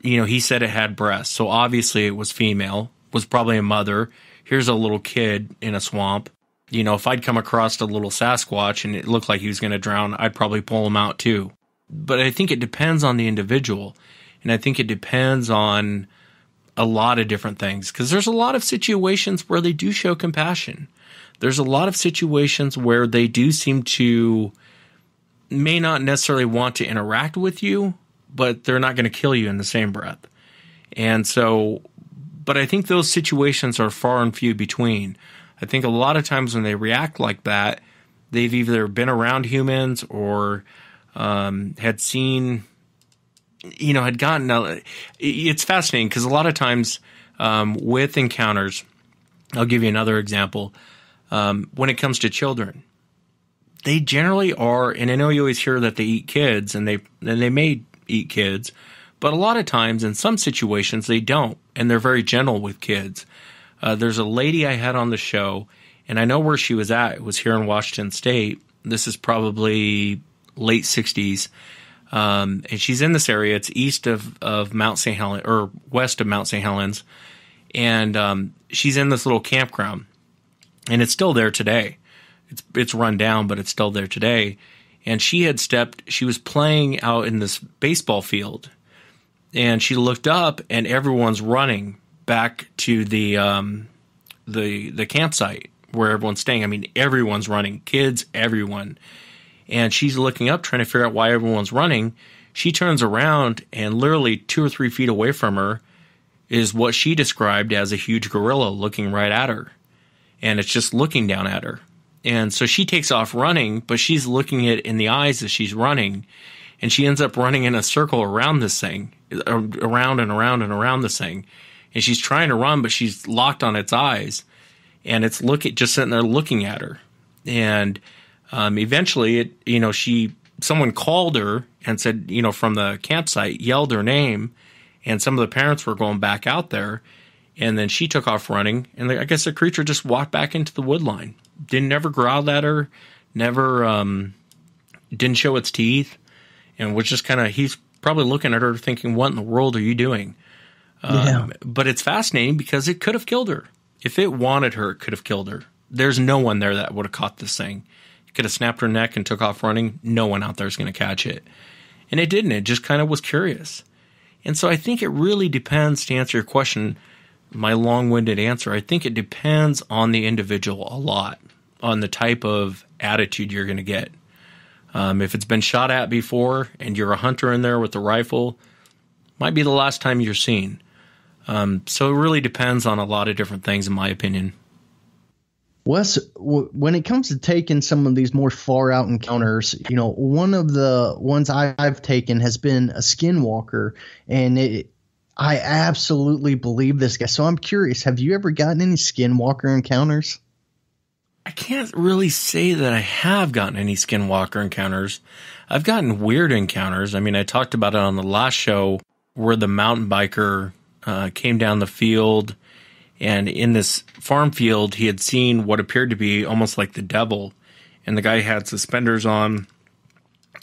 you know, he said it had breasts. So obviously it was female, was probably a mother. Here's a little kid in a swamp. You know, if I'd come across a little Sasquatch and it looked like he was going to drown, I'd probably pull him out too. But I think it depends on the individual. And I think it depends on a lot of different things, because there's a lot of situations where they do show compassion. There's a lot of situations where they do seem to may not necessarily want to interact with you, but they're not going to kill you in the same breath. And so, but I think those situations are far and few between. I think a lot of times when they react like that, they've either been around humans or had seen... You know, had gotten – it's fascinating because a lot of times with encounters, I'll give you another example. When it comes to children, they generally are – and I know you always hear that they eat kids, and they may eat kids. But a lot of times in some situations they don't, and they're very gentle with kids. There's a lady I had on the show, and I know where she was at. It was here in Washington State. This is probably late 60s. And she's in this area. It's east of Mount St. Helens, or west of Mount St. Helens. And she's in this little campground, and it's still there today. It's run down, but it's still there today. And she was playing out in this baseball field, and she looked up, and everyone's running back to the campsite where everyone's staying. I mean, everyone's running, kids, everyone. And she's looking up, trying to figure out why everyone's running. She turns around, and literally 2 or 3 feet away from her is what she described as a huge gorilla looking right at her. And it's just looking down at her. And so she takes off running, but she's looking it in the eyes as she's running. And she ends up running in a circle around this thing, around and around and around this thing. And she's trying to run, but she's locked on its eyes. And it's just sitting there looking at her. And... eventually, someone called her and said, you know, from the campsite, yelled her name, and some of the parents were going back out there, and then she took off running, and I guess the creature just walked back into the wood line. Never growled at her, never didn't show its teeth, and was just kind of, he's probably looking at her thinking, what in the world are you doing? But it's fascinating because it could have killed her. If it wanted her, it could have killed her. There's no one there that would have caught this thing. Could have snapped her neck and took off running. No one out there is going to catch it. And it didn't. It just kind of was curious. And so I think it really depends, to answer your question, my long-winded answer, I think it depends on the individual a lot, on the type of attitude you're going to get. If it's been shot at before and you're a hunter in there with a rifle, might be the last time you're seen. So it really depends on a lot of different things, in my opinion. Wes, when it comes to taking some of these more far out encounters, you know, one of the ones I've taken has been a skinwalker, and I absolutely believe this guy. So I'm curious, have you ever gotten any skinwalker encounters? I can't really say that I have gotten any skinwalker encounters. I've gotten weird encounters. I mean, I talked about it on the last show where the mountain biker came down the field, and in this farm field, he had seen what appeared to be almost like the devil, and the guy had suspenders on,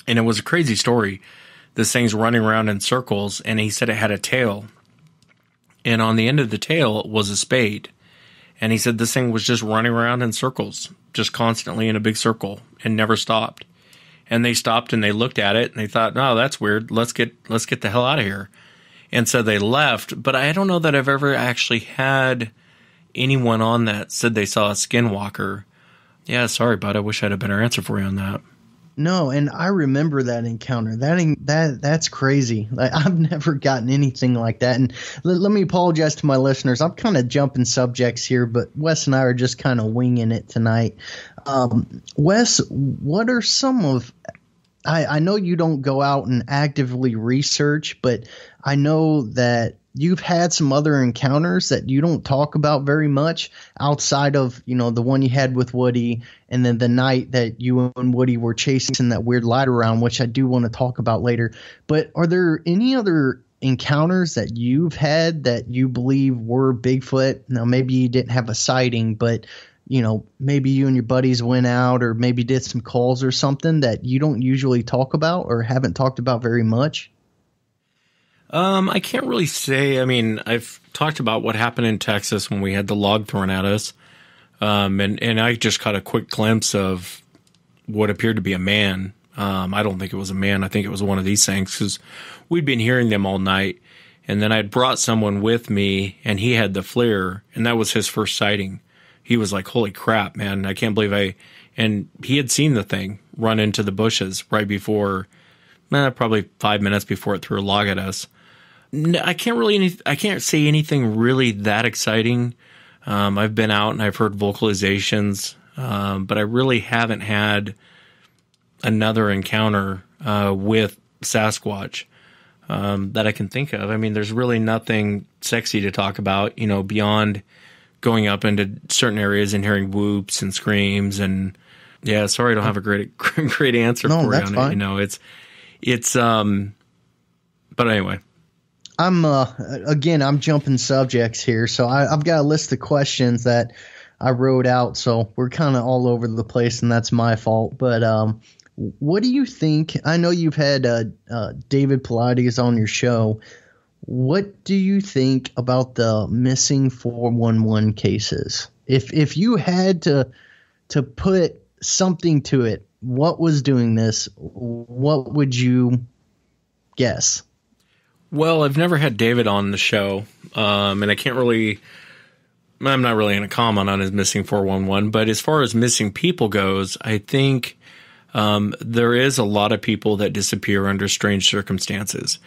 and it was a crazy story. This thing's running around in circles, and he said it had a tail, and on the end of the tail was a spade, and he said this thing was just running around in circles, just constantly in a big circle, and never stopped. And they stopped and they looked at it and they thought, "No, that's weird. Let's get the hell out of here." And so they left, but I don't know that I've ever actually had anyone on that said they saw a skinwalker. Yeah, sorry, bud. I wish I had a better answer for you on that. No, and I remember that encounter. That's crazy. Like, I've never gotten anything like that. And let me apologize to my listeners. I'm kind of jumping subjects here, but Wes and I are just kind of winging it tonight. Wes, what are some of – I know you don't go out and actively research, but I know that you've had some other encounters that you don't talk about very much outside of, you know, the one you had with Woody, and then the night that you and Woody were chasing that weird light around, which I do want to talk about later. But are there any other encounters that you've had that you believe were Bigfoot? Now, maybe you didn't have a sighting, but, you know, maybe you and your buddies went out or maybe did some calls or something that you don't usually talk about or haven't talked about very much? I can't really say. I mean, I've talked about what happened in Texas when we had the log thrown at us. And I just caught a quick glimpse of what appeared to be a man. I don't think it was a man. I think it was one of these things, because we'd been hearing them all night. And then I'd brought someone with me, and he had the FLIR, and that was his first sighting. He was like, "Holy crap, man. I can't believe I," and he had seen the thing run into the bushes right before, probably 5 minutes before it threw a log at us. No, I can't say anything really that exciting. I've been out and I've heard vocalizations, but I really haven't had another encounter with Sasquatch that I can think of. I mean, there's really nothing sexy to talk about, you know, beyond going up into certain areas and hearing whoops and screams. And yeah, sorry, I don't have a great answer for you on it. You know, it's but anyway. I'm jumping subjects here, so I've got a list of questions that I wrote out, so we're kind of all over the place, and that's my fault. But what do you think? I know you've had David Pilates on your show. What do you think about the missing 411 cases? If you had to put something to it, what was doing this? What would you guess? Well, I've never had David on the show, and I'm not really going to comment on his missing 411, but as far as missing people goes, I think there is a lot of people that disappear under strange circumstances.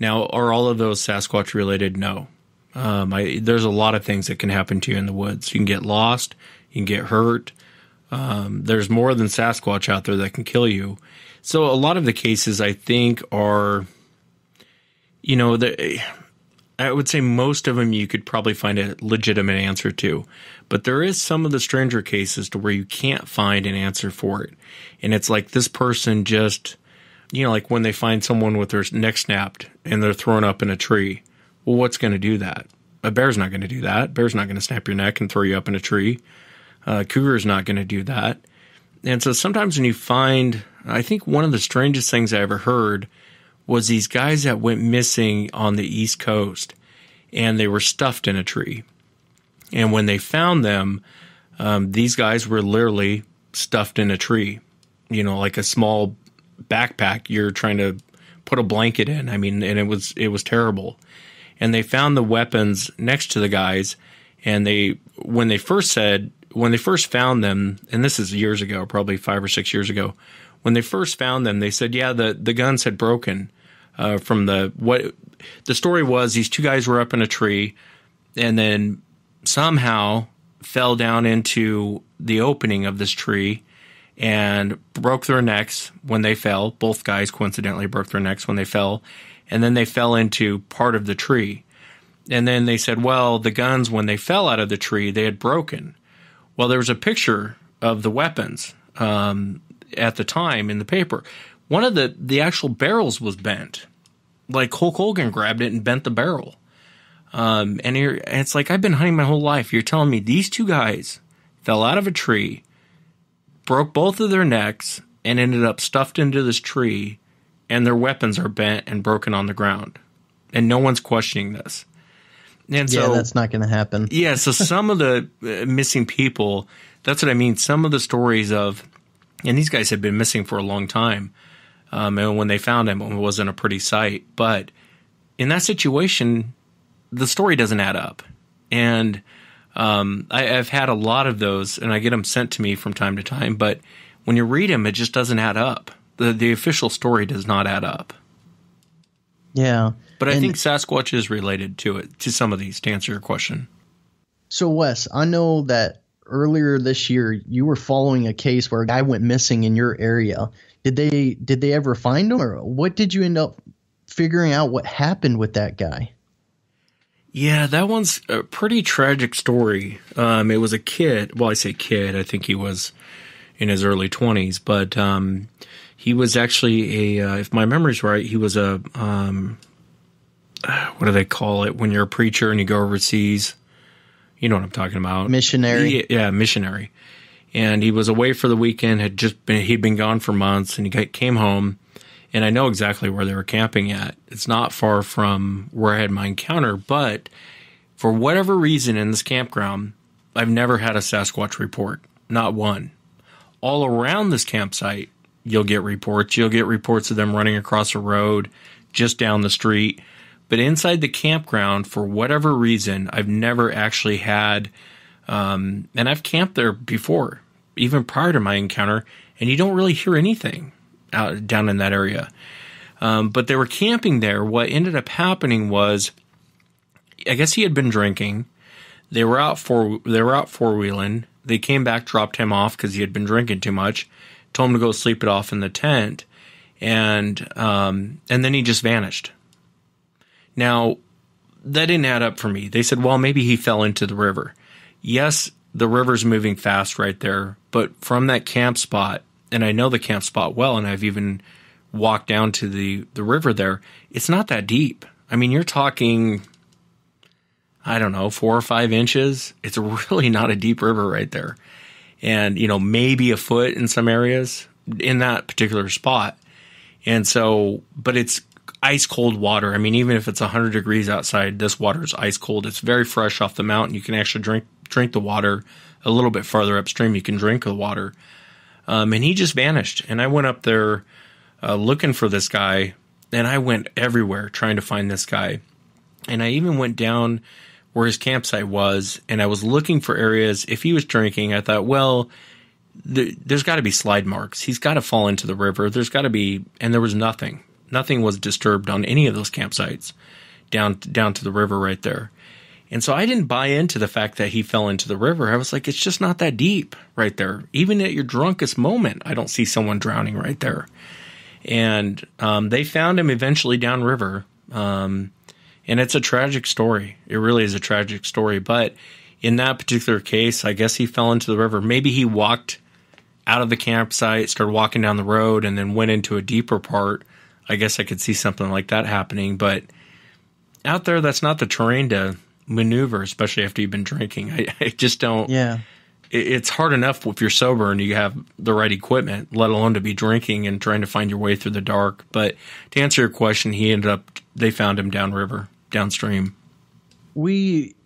Now, are all of those Sasquatch related? No. There's a lot of things that can happen to you in the woods. You can get lost. You can get hurt. There's more than Sasquatch out there that can kill you. So a lot of the cases, I think, are... You know, I would say most of them you could probably find a legitimate answer to. But there is some of the stranger cases to where you can't find an answer for it. And it's like this person just, you know, like when they find someone with their neck snapped and they're thrown up in a tree. Well, what's going to do that? A bear's not going to do that. A bear's not going to snap your neck and throw you up in a tree. A cougar's not going to do that. And so sometimes when you find, I think one of the strangest things I ever heard was these guys that went missing on the East Coast, and they were stuffed in a tree. And when they found them, these guys were literally stuffed in a tree, you know, like a small backpack you're trying to put a blanket in. I mean, and it was terrible. And they found the weapons next to the guys, and when they first found them, and this is years ago, probably 5 or 6 years ago, when they first found them, they said, yeah, the guns had broken. From the what the story was these two guys were up in a tree and then somehow fell down into the opening of this tree and broke their necks when they fell. Both guys coincidentally broke their necks when they fell. And then they fell into part of the tree. And then they said, well, the guns, when they fell out of the tree, they had broken. Well, there was a picture of the weapons at the time in the paper. One of the actual barrels was bent. Like Hulk Hogan grabbed it and bent the barrel. And it's like, I've been hunting my whole life. You're telling me these two guys fell out of a tree, broke both of their necks, and ended up stuffed into this tree, and their weapons are bent and broken on the ground. And no one's questioning this. And so, yeah, that's not going to happen. Yeah, so some of the missing people, that's what I mean. Some of the stories of, and these guys had been missing for a long time. And when they found him, it wasn't a pretty sight. But in that situation, the story doesn't add up. And I've had a lot of those, and I get them sent to me from time to time. But when you read them, it just doesn't add up. The official story does not add up. Yeah. But I think Sasquatch is related to it, to some of these, to answer your question. So, Wes, I know that earlier this year you were following a case where a guy went missing in your area. Did they ever find him, or what did you end up figuring out what happened with that guy? Yeah, that one's a pretty tragic story. It was a kid. Well, I say kid. I think he was in his early 20s, but he was actually a if my memory's right, he was a what do they call it when you're a preacher and you go overseas? You know what I'm talking about. Missionary. Yeah, missionary. And he was away for the weekend, he'd been gone for months, and he came home. And I know exactly where they were camping at. It's not far from where I had my encounter, but for whatever reason in this campground, I've never had a Sasquatch report, not one. All around this campsite, you'll get reports. You'll get reports of them running across a road, just down the street. But inside the campground, for whatever reason, I've never actually had and I've camped there before, even prior to my encounter, and you don't really hear anything out down in that area. But they were camping there. What ended up happening was, I guess he had been drinking. They were out four-wheeling. They came back, dropped him off because he had been drinking too much, told him to go sleep it off in the tent, and then he just vanished. Now, that didn't add up for me. They said, well, maybe he fell into the river. Yes, the river's moving fast right there, but from that camp spot, and I know the camp spot well, and I've even walked down to the river there, it's not that deep. I mean, you're talking, I don't know, 4 or 5 inches. It's really not a deep river right there. And, you know, maybe a foot in some areas in that particular spot. And so, but it's ice cold water. I mean, even if it's 100 degrees outside, this water is ice cold. It's very fresh off the mountain. You can actually drink the water a little bit farther upstream. You can drink the water. And he just vanished. And I went up there looking for this guy, and I went everywhere trying to find this guy. And I even went down where his campsite was, and I was looking for areas. If he was drinking, I thought, well, there's got to be slide marks. He's got to fall into the river. There's got to be – and there was nothing. Nothing was disturbed on any of those campsites down to the river right there. And so I didn't buy into the fact that he fell into the river. I was like, it's just not that deep right there. Even at your drunkest moment, I don't see someone drowning right there. And they found him eventually downriver. And it's a tragic story. It really is a tragic story. But in that particular case, I guess he fell into the river. Maybe he walked out of the campsite, started walking down the road, and then went into a deeper part. I guess I could see something like that happening. But out there, that's not the terrain to maneuver, especially after you've been drinking. I just don't. Yeah, it's hard enough if you're sober and you have the right equipment, let alone to be drinking and trying to find your way through the dark. But to answer your question, they found him downriver, downstream.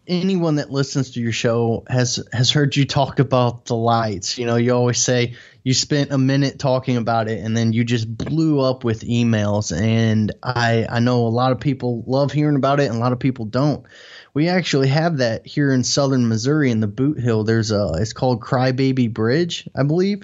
Anyone that listens to your show has heard you talk about the lights. You know, you always say you spent a minute talking about it and then you just blew up with emails. And I know a lot of people love hearing about it and a lot of people don't. We actually have that here in southern Missouri in the Boot Hill. It's called Crybaby Bridge, I believe.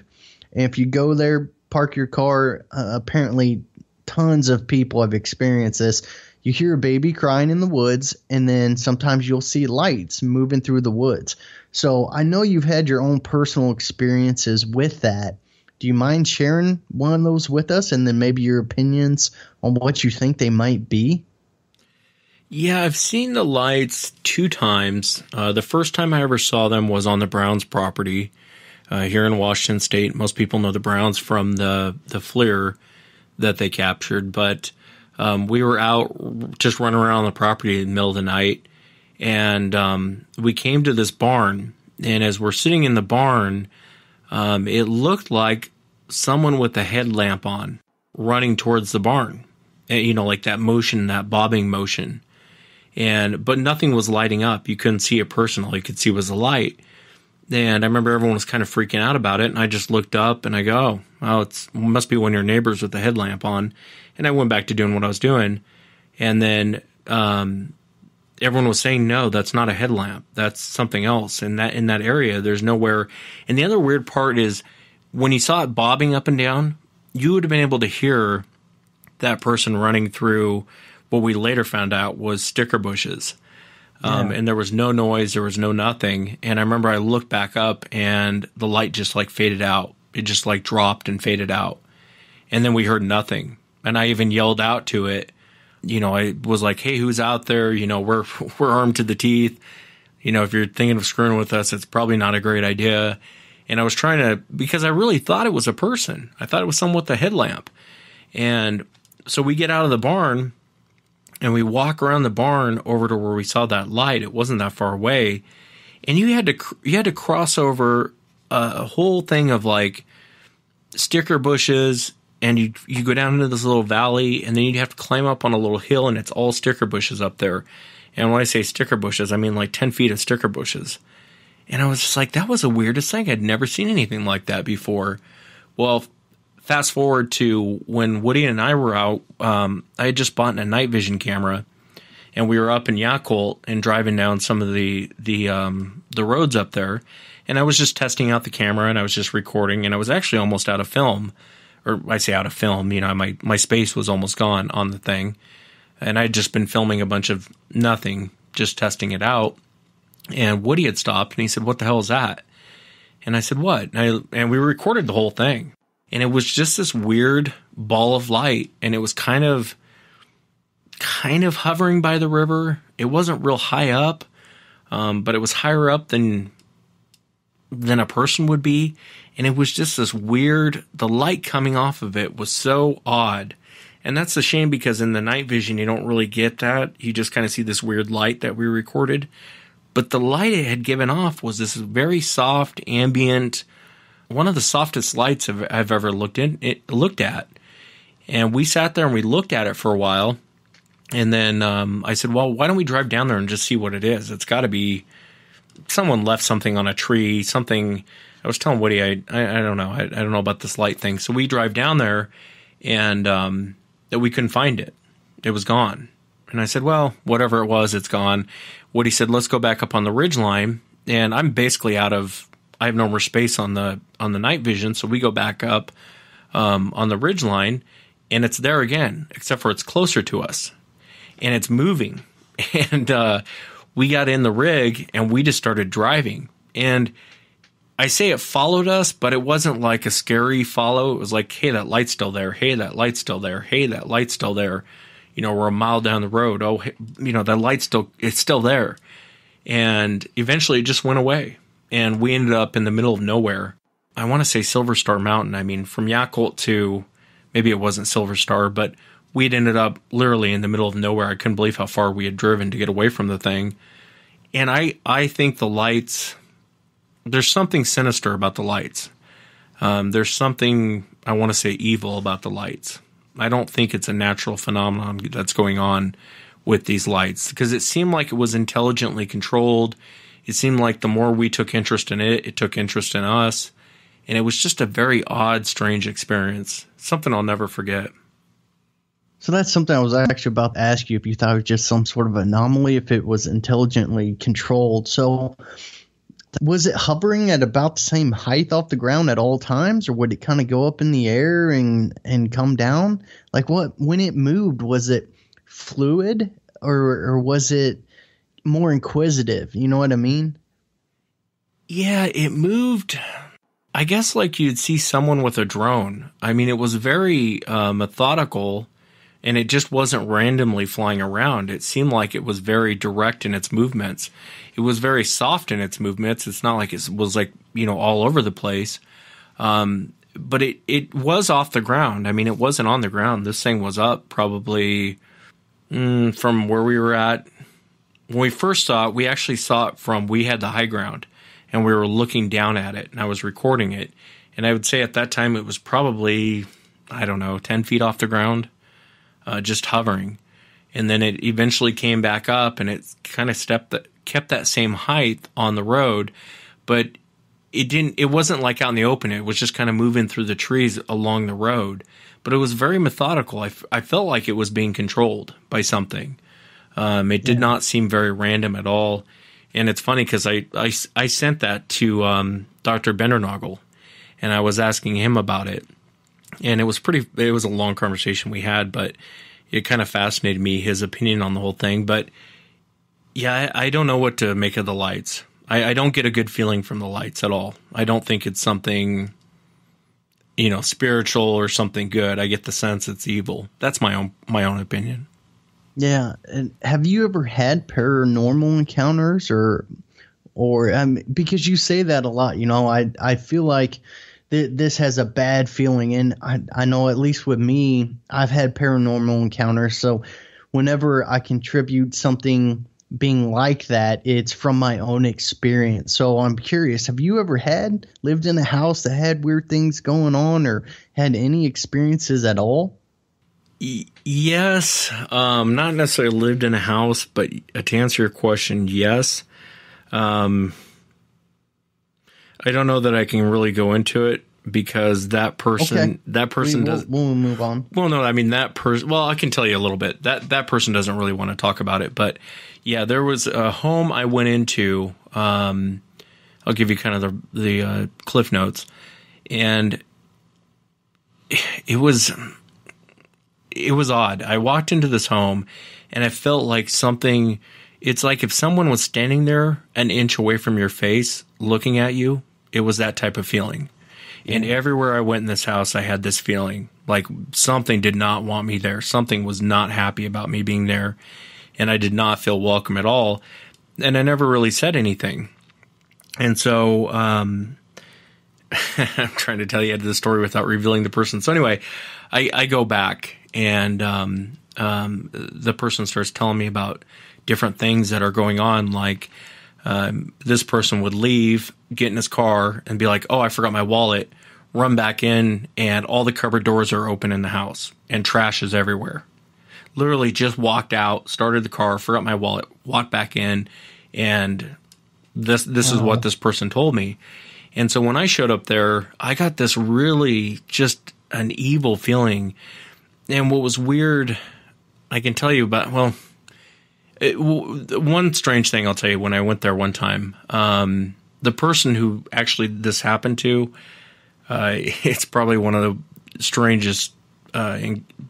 And if you go there, park your car, apparently tons of people have experienced this. You hear a baby crying in the woods, and then sometimes you'll see lights moving through the woods. So I know you've had your own personal experiences with that. Do you mind sharing one of those with us, and then maybe your opinions on what you think they might be? Yeah, I've seen the lights 2 times. The first time I ever saw them was on the Browns property here in Washington State. Most people know the Browns from the FLIR that they captured, but we were out just running around the property in the middle of the night, and we came to this barn, and as we're sitting in the barn, it looked like someone with a headlamp on running towards the barn, and, you know, like that motion, that bobbing motion. And but nothing was lighting up. You couldn't see a person. All you could see was a light. And I remember everyone was kind of freaking out about it. And I just looked up and I go, oh, well, it must be one of your neighbors with the headlamp on. And I went back to doing what I was doing. And then everyone was saying, no, that's not a headlamp. That's something else. And that in that area, there's nowhere. And the other weird part is when you saw it bobbing up and down, you would have been able to hear that person running through what we later found out was sticker bushes. And there was no noise. There was no nothing. And I remember I looked back up and the light just like faded out. It just like dropped and faded out. And then we heard nothing. And I even yelled out to it. You know, I was like, hey, who's out there? You know, we're armed to the teeth. You know, if you're thinking of screwing with us, it's probably not a great idea. And I was trying to, because I really thought it was a person. I thought it was someone with a headlamp. And so we get out of the barn and we walk around the barn over to where we saw that light. It wasn't that far away. And you had to cross over a whole thing of like sticker bushes, and you go down into this little valley, and then you'd have to climb up on a little hill, and it's all sticker bushes up there. And when I say sticker bushes, I mean like 10 feet of sticker bushes. And I was just like, that was the weirdest thing. I'd never seen anything like that before. Well, fast forward to when Woody and I were out, I had just bought a night vision camera, and we were up in Yakult and driving down some of the roads up there, and I was just testing out the camera, and I was just recording, and I was actually almost out of film, or I say out of film, you know, my space was almost gone on the thing, and I had just been filming a bunch of nothing, just testing it out, and Woody had stopped, and he said, "What the hell is that?" And I said, "What?" And we recorded the whole thing. And it was just this weird ball of light, and it was kind of hovering by the river. It wasn't real high up, but it was higher up than a person would be. And it was just this weird, the light coming off of it was so odd. And that's a shame because in the night vision, you don't really get that. You just kind of see this weird light that we recorded. But the light it had given off was this very soft, ambient, one of the softest lights I've ever looked at. And we sat there and we looked at it for a while. And then I said, well, why don't we drive down there and just see what it is? It's got to be someone left something on a tree, something. I was telling Woody, I don't know. I don't know about this light thing. So we drive down there and we couldn't find it. It was gone. And I said, well, whatever it was, it's gone. Woody said, let's go back up on the ridgeline. And I'm basically I have no more space on the night vision, so we go back up on the ridgeline, and it's there again, except for it's closer to us, and it's moving. And we got in the rig, and we just started driving. And I say it followed us, but it wasn't like a scary follow. It was like, hey, that light's still there. Hey, that light's still there. Hey, that light's still there. You know, we're a mile down the road. Oh, you know, that light's still – it's still there. And eventually it just went away. And we ended up in the middle of nowhere. I want to say Silver Star Mountain. I mean, from Yakult to maybe it wasn't Silver Star, but we'd ended up literally in the middle of nowhere. I couldn't believe how far we had driven to get away from the thing. And I think the lights, there's something sinister about the lights. There's something, I want to say, evil about the lights. I don't think it's a natural phenomenon that's going on with these lights because it seemed like it was intelligently controlled. It seemed like the more we took interest in it, it took interest in us. And it was just a very odd, strange experience. Something I'll never forget. So that's something I was actually about to ask you, if you thought it was just some sort of anomaly, if it was intelligently controlled. So was it hovering at about the same height off the ground at all times, or would it kind of go up in the air and come down? Like when it moved, was it fluid, or was it more inquisitive? You know what I mean? Yeah, it moved, I guess, like you'd see someone with a drone. I mean, it was very methodical, and it just wasn't randomly flying around. It seemed like it was very direct in its movements. It was very soft in its movements. It's not like it was, like, you know, all over the place. But it was off the ground. I mean, it wasn't on the ground. This thing was up probably from where we were at. When we first saw it, we actually saw it from, we had the high ground, and we were looking down at it, and I was recording it. And I would say at that time it was probably, I don't know, 10 feet off the ground, just hovering. And then it eventually came back up, and it kind of kept that same height on the road, but it wasn't like out in the open. It was just kind of moving through the trees along the road, but it was very methodical. I felt like it was being controlled by something. It did not seem very random at all. And it's funny because I sent that to Dr. Bindernagel, and I was asking him about it. And it was a long conversation we had, but it kind of fascinated me, his opinion on the whole thing. But yeah, I don't know what to make of the lights. I don't get a good feeling from the lights at all. I don't think it's something, you know, spiritual or something good. I get the sense it's evil. That's my own opinion. Yeah, and have you ever had paranormal encounters, or because you say that a lot, you know, I feel like this has a bad feeling, and I know at least with me, I've had paranormal encounters. So whenever I contribute something being like that, it's from my own experience. So I'm curious, have you ever lived in a house that had weird things going on, or had any experiences at all? Yes, not necessarily lived in a house, but to answer your question, yes. I don't know that I can really go into it because that person doesn't. We'll move on. Well, no, I mean that person. Well, I can tell you a little bit. That person doesn't really want to talk about it, but yeah, there was a home I went into. I'll give you kind of the cliff notes, and it was odd. I walked into this home, and I felt like something. It's like if someone was standing there an inch away from your face looking at you. It was that type of feeling. Yeah. And everywhere I went in this house, I had this feeling like something did not want me there. Something was not happy about me being there, and I did not feel welcome at all. And I never really said anything. And so I'm trying to tell you the story without revealing the person. So anyway, I go back. And the person starts telling me about different things that are going on. Like this person would leave, get in his car, and be like, oh, I forgot my wallet, run back in, and all the cupboard doors are open in the house, and trash is everywhere. Literally just walked out, started the car, forgot my wallet, walked back in, and this is what this person told me. And so when I showed up there, I got this really just an evil feeling. And what was weird, I can tell you about, well, one strange thing I'll tell you when I went there one time, the person who actually this happened to, it's probably one of the strangest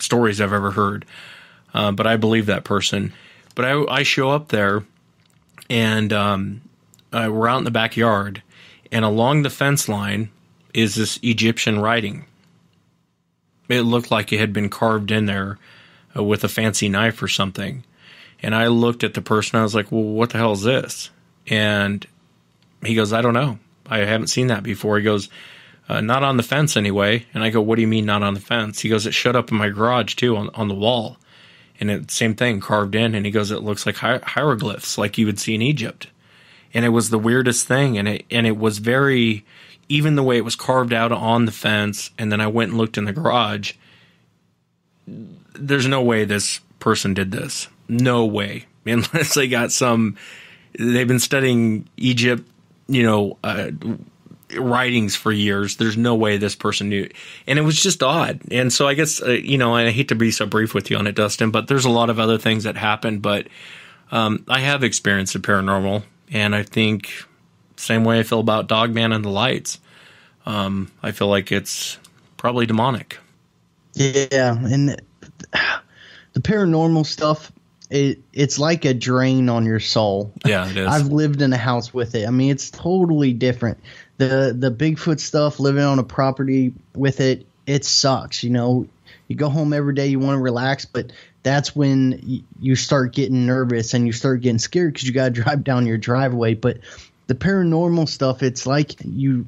stories I've ever heard, but I believe that person. But I show up there, and we're out in the backyard, and along the fence line is this Egyptian writing. It looked like it had been carved in there with a fancy knife or something. And I looked at the person. I was like, well, what the hell is this? And he goes, I don't know. I haven't seen that before. He goes, not on the fence anyway. And I go, what do you mean not on the fence? He goes, it showed up in my garage too on the wall. And it, same thing, carved in. And he goes, it looks like hieroglyphs, like you would see in Egypt. And it was the weirdest thing. And it was very... Even the way it was carved out on the fence, and then I went and looked in the garage, there's no way this person did this. No way. Unless they got they've been studying Egypt, you know, writings for years. There's no way this person knew. And it was just odd. And so I guess, you know, and I hate to be so brief with you on it, Dustin, but there's a lot of other things that happened. But I have experienced the paranormal, and I think... Same way I feel about Dogman and the lights. I feel like it's probably demonic. Yeah, and the paranormal stuff, it's like a drain on your soul. Yeah, it is. I've lived in a house with it. I mean, it's totally different. The Bigfoot stuff, living on a property with it, it sucks. You know, you go home every day, you want to relax, but that's when you start getting nervous and you start getting scared because you got to drive down your driveway. But the paranormal stuff, it's like you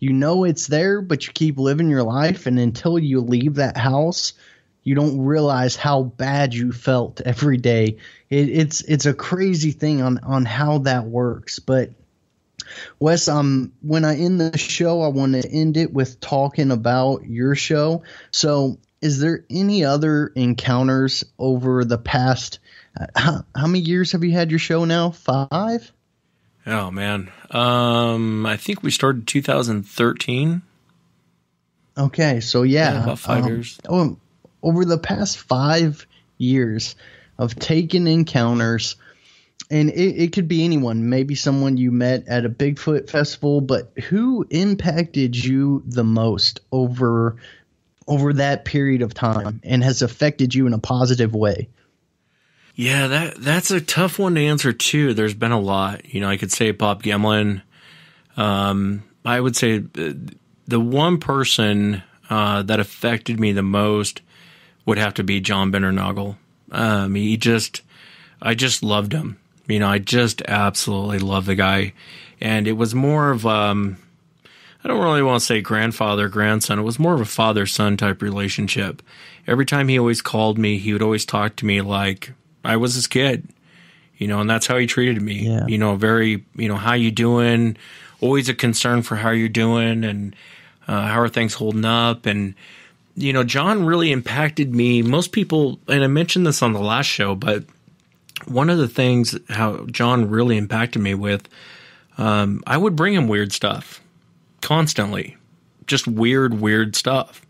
know it's there, but you keep living your life, and until you leave that house, you don't realize how bad you felt every day. It's a crazy thing on how that works. But Wes, when I end the show, I want to end it with talking about your show. So is there any other encounters over the past how many years have you had your show now? 5? Oh, man. I think we started 2013. Okay, so yeah about 5 years. Oh, over the past 5 years of taking encounters, and it could be anyone, maybe someone you met at a Bigfoot festival, but who impacted you the most over that period of time and has affected you in a positive way? Yeah, that's a tough one to answer too. There's been a lot. You know, I could say Bob Gimlin. I would say the one person that affected me the most would have to be John Bindernagel. I just loved him. You know, I just absolutely love the guy. And it was more of, I don't really want to say grandfather, grandson. It was more of a father-son type relationship. Every time he always called me, he would always talk to me like I was his kid, you know, and that's how he treated me, yeah. You know, very, you know, how you doing? Always a concern for how you're doing and how are things holding up. And, you know, John really impacted me. Most people, and I mentioned this on the last show, but one of the things how John really impacted me with, I would bring him weird stuff constantly, just weird stuff.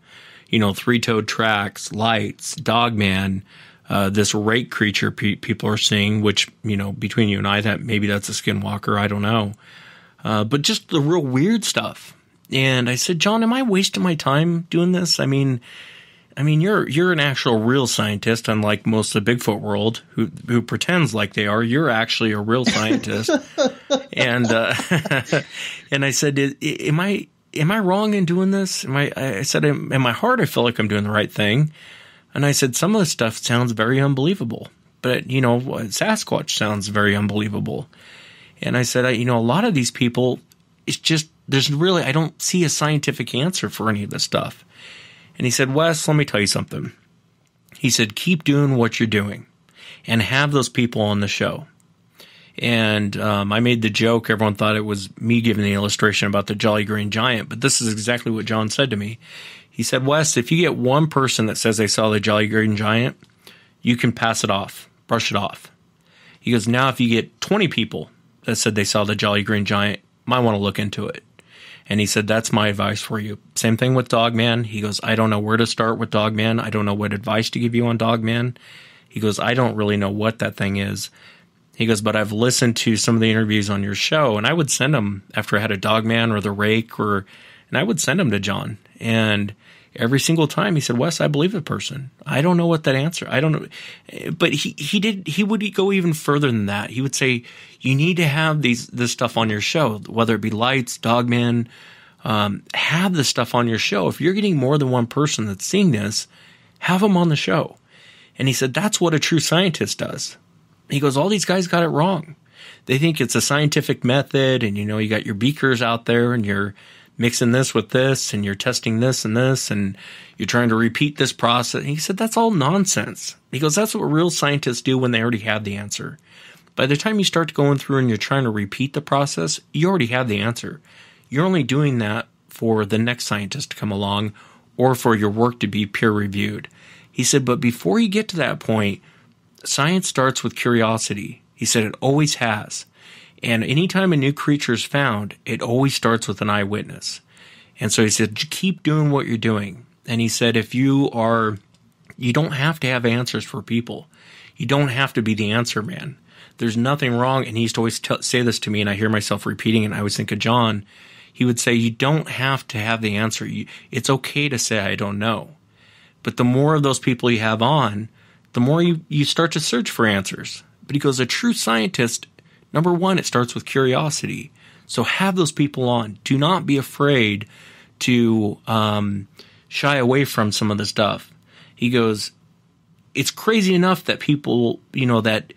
You know, three-toed tracks, lights, Dogman, this rake creature people are seeing, which, you know, between you and I, that maybe that's a skinwalker. I don't know. But just the real weird stuff. And I said, John, am I wasting my time doing this? I mean, you're an actual real scientist, unlike most of the Bigfoot world who pretends like they are. You're actually a real scientist. And I said, am I wrong in doing this? I said, in my heart, I feel like I'm doing the right thing. And I said, some of this stuff sounds very unbelievable, but you know, Sasquatch sounds very unbelievable. And I said, you know, a lot of these people, it's just, there's really, I don't see a scientific answer for any of this stuff. And he said, Wes, let me tell you something. He said, keep doing what you're doing and have those people on the show. And I made the joke. Everyone thought it was me giving the illustration about the Jolly Green Giant, but this is exactly what John said to me. He said, Wes, if you get one person that says they saw the Jolly Green Giant, you can pass it off, brush it off. He goes, now if you get 20 people that said they saw the Jolly Green Giant, might want to look into it. And he said, that's my advice for you. Same thing with Dogman. He goes, I don't know where to start with Dogman. I don't know what advice to give you on Dogman. He goes, I don't really know what that thing is. He goes, but I've listened to some of the interviews on your show, and I would send them after I had a Dogman or the rake, and I would send them to John. And every single time he said, Wes, I believe the person. I don't know what that answer. I don't know. But he would go even further than that. He would say, you need to have this stuff on your show, whether it be lights, Dogman, have this stuff on your show. If you're getting more than one person that's seeing this, have them on the show. And he said, that's what a true scientist does. He goes, all these guys got it wrong. They think it's a scientific method, and you know, you got your beakers out there and you're mixing this with this, and you're testing this and this, and you're trying to repeat this process. And he said, that's all nonsense. He goes, that's what real scientists do when they already have the answer. By the time you start going through and you're trying to repeat the process, you already have the answer. You're only doing that for the next scientist to come along or for your work to be peer reviewed. He said, but before you get to that point, science starts with curiosity. He said, it always has. And anytime a new creature is found, it always starts with an eyewitness. And so he said, keep doing what you're doing. And he said, if you don't have to have answers for people. You don't have to be the answer man. There's nothing wrong. And he used to always say this to me, and I hear myself repeating, and I always think of John. He would say, you don't have to have the answer. It's okay to say, I don't know. But the more of those people you have on, the more you start to search for answers. But he goes, a true scientist, number one, it starts with curiosity. So have those people on. Do not be afraid to shy away from some of the stuff. He goes, it's crazy enough that people, you know, that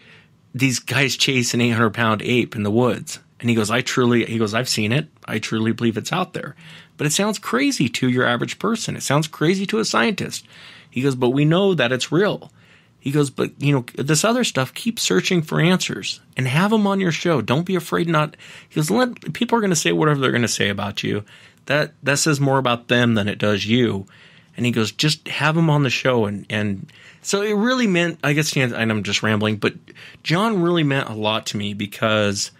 these guys chase an 800-pound ape in the woods. And he goes, I've seen it. I truly believe it's out there. But it sounds crazy to your average person. It sounds crazy to a scientist. He goes, but we know that it's real. He goes, but, you know, this other stuff, keep searching for answers and have them on your show. Don't be afraid not – he goes, people are going to say whatever they're going to say about you. That says more about them than it does you. And he goes, just have them on the show. And so it really meant – I guess I'm just rambling, but John really meant a lot to me because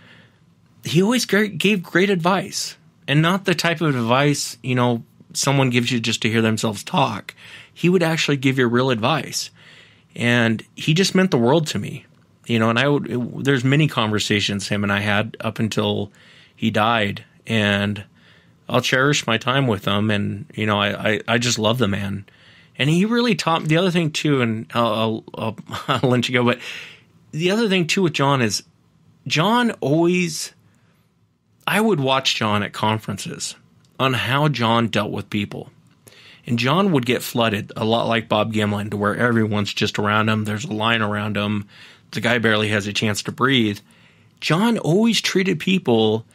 he always gave great advice, and not the type of advice, you know, someone gives you just to hear themselves talk. He would actually give you real advice. And he just meant the world to me, you know, and there's many conversations him and I had up until he died, and I'll cherish my time with him. And, you know, I just love the man. And he really taught – the other thing too, and I'll let you go, but the other thing too with John is John always – I would watch John at conferences on how John dealt with people. And John would get flooded, a lot like Bob Gimlin, to where everyone's just around him. There's a line around him. The guy barely has a chance to breathe. John always treated people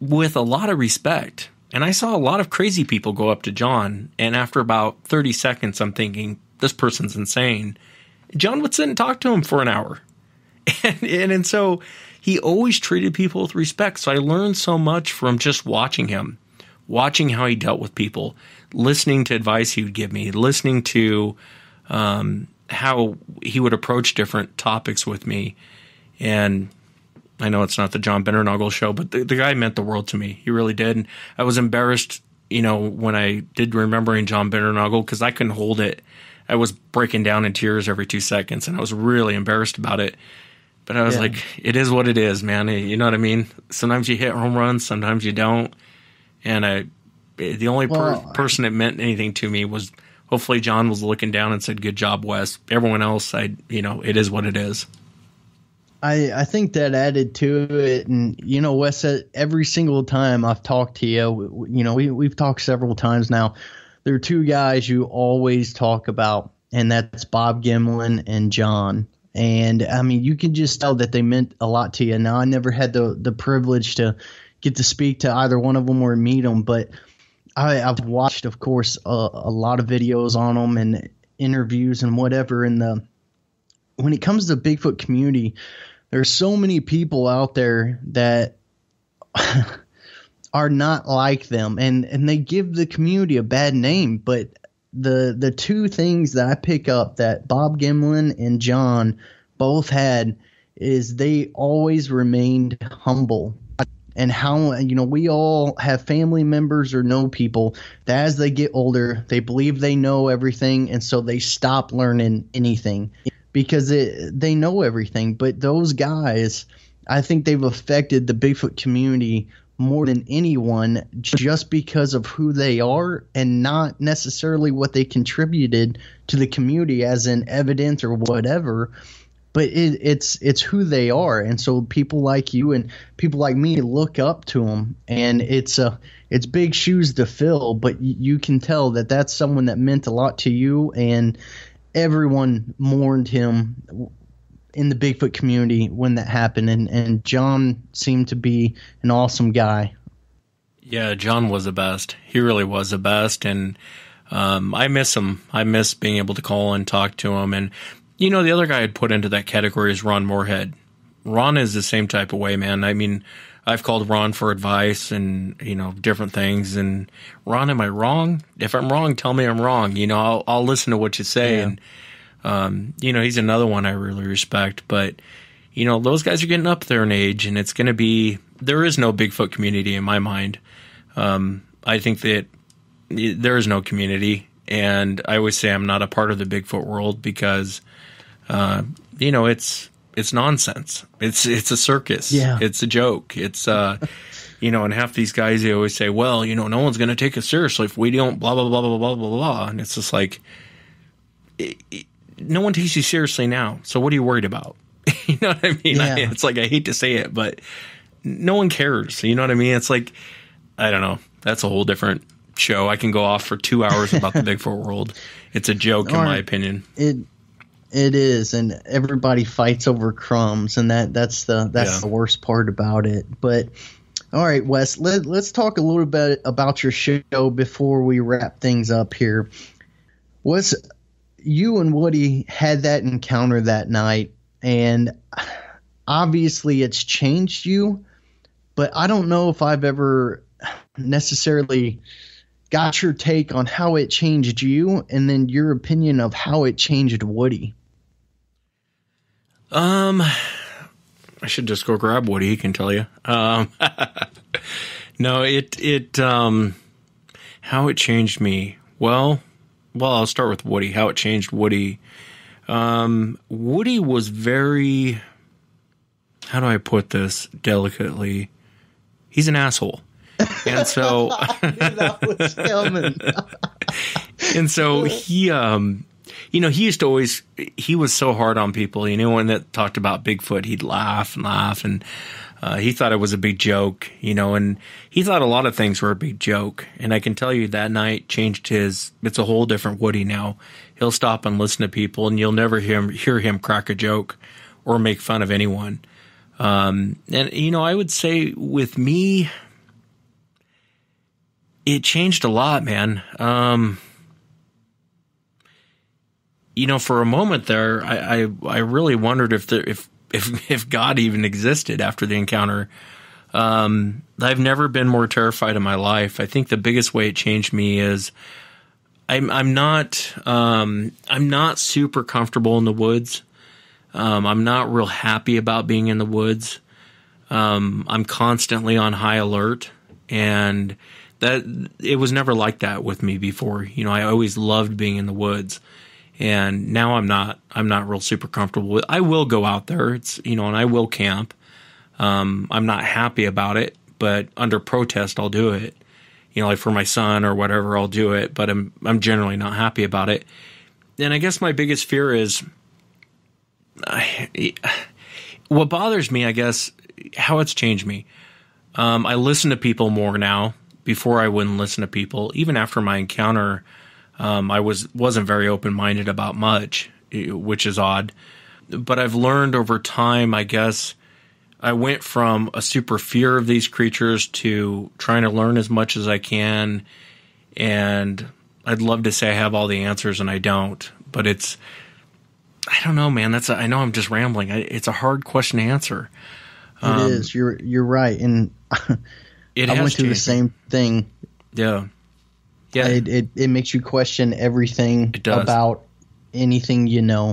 with a lot of respect. And I saw a lot of crazy people go up to John, and after about 30 seconds, I'm thinking, this person's insane. John would sit and talk to him for an hour. And so he always treated people with respect. So I learned so much from just watching him. Watching how he dealt with people, listening to advice he would give me, listening to how he would approach different topics with me. And I know it's not the John Bindernagel show, but the guy meant the world to me. He really did. And I was embarrassed, you know, when I did remembering John Bindernagel, because I couldn't hold it. I was breaking down in tears every 2 seconds, and I was really embarrassed about it. But I was like, it is what it is, man. You know what I mean? Sometimes you hit home runs, sometimes you don't. And the only person that meant anything to me was hopefully John was looking down and said, good job, Wes. Everyone else, you know, it is what it is. I think that added to it. And, you know, Wes, every single time I've talked to you, you know, we've talked several times now. There are two guys you always talk about, and that's Bob Gimlin and John. And, I mean, you can just tell that they meant a lot to you. Now, I never had the privilege to – get to speak to either one of them or meet them, but I've watched, of course, a lot of videos on them and interviews and whatever. And when it comes to the Bigfoot community, there's so many people out there that are not like them, and they give the community a bad name. But the two things that I pick up that Bob Gimlin and John both had is they always remained humble. And how, you know, we all have family members or know people that as they get older, they believe they know everything, and so they stop learning anything because they know everything. But those guys, I think they've affected the Bigfoot community more than anyone just because of who they are and not necessarily what they contributed to the community as in evidence or whatever. But it's who they are, and so people like you and people like me look up to them, and it's big shoes to fill. But you can tell that that's someone that meant a lot to you, and everyone mourned him in the Bigfoot community when that happened. And John seemed to be an awesome guy. Yeah, John was the best. He really was the best, and I miss him. I miss being able to call and talk to him. And you know, the other guy I'd put into that category is Ron Moorhead. Ron is the same type of way, man. I mean, I've called Ron for advice and, you know, different things. And, Ron, am I wrong? If I'm wrong, tell me I'm wrong. You know, I'll listen to what you say. Yeah. And, you know, he's another one I really respect. But, you know, those guys are getting up there in age, and it's going to be – there is no Bigfoot community in my mind. I think that there is no community. And I always say I'm not a part of the Bigfoot world because – you know, it's nonsense. It's a circus. Yeah. It's a joke. It's, you know, and half these guys, they always say, well, you know, no one's going to take us seriously if we don't blah, blah, blah, blah, blah, blah, blah. And it's just like, no one takes you seriously now. So what are you worried about? You know what I mean? Yeah. It's like, I hate to say it, but no one cares. You know what I mean? It's like, I don't know. That's a whole different show. I can go off for 2 hours about the Bigfoot world. It's a joke, in my opinion. It is, and everybody fights over crumbs, and that's the worst part about it. But all right, Wes, let's talk a little bit about your show before we wrap things up here. Wes, you and Woody had that encounter that night, and obviously it's changed you, but I don't know if I've ever necessarily got your take on how it changed you, and then your opinion of how it changed Woody. I should just go grab Woody. He can tell you. No, how it changed me. Well, I'll start with Woody. How it changed Woody. Woody was very, how do I put this delicately? He's an asshole. And so, I knew that was coming. And so he, he used to always, he was so hard on people. Anyone that talked about Bigfoot, he'd laugh. And he thought it was a big joke, and he thought a lot of things were a big joke. And I can tell you that night changed it's a whole different Woody now. He'll stop and listen to people, and you'll never hear him crack a joke or make fun of anyone. I would say with me, it changed a lot, man. For a moment there, I really wondered if God even existed after the encounter. I've never been more terrified in my life. I think the biggest way it changed me is I'm not super comfortable in the woods. I'm not real happy about being in the woods. I'm constantly on high alert, and that it was never like that with me before. I always loved being in the woods, and now I'm not real super comfortable with. I will go out there, and I will camp. I'm not happy about it, but under protest I'll do it. Like for my son or whatever, I'll do it, but I'm generally not happy about it. And I guess my biggest fear is what bothers me, I guess, how it's changed me. I listen to people more now. Before I wouldn't listen to people. Even after my encounter, I wasn't very open-minded about much, which is odd. But I've learned over time, I guess, I went from a super fear of these creatures to trying to learn as much as I can. And I'd love to say I have all the answers, and I don't. But I don't know, man. I know I'm just rambling. It's a hard question to answer. It is. You're right. And I went through the same thing. Yeah. Yeah. It makes you question everything about anything, Yeah.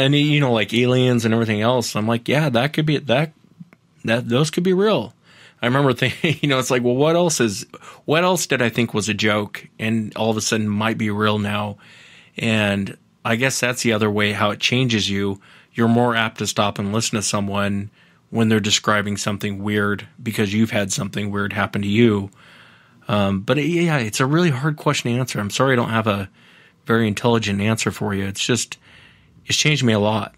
And, like aliens and everything else. I'm like, yeah, that could be those could be real. I remember thinking, it's like, well, what else did I think was a joke and all of a sudden might be real now? And I guess that's the other way how it changes you. You're more apt to stop and listen to someone when they're describing something weird because you've had something weird happen to you. But it's a really hard question to answer. I'm sorry I don't have a very intelligent answer for you. It's just, it's changed me a lot.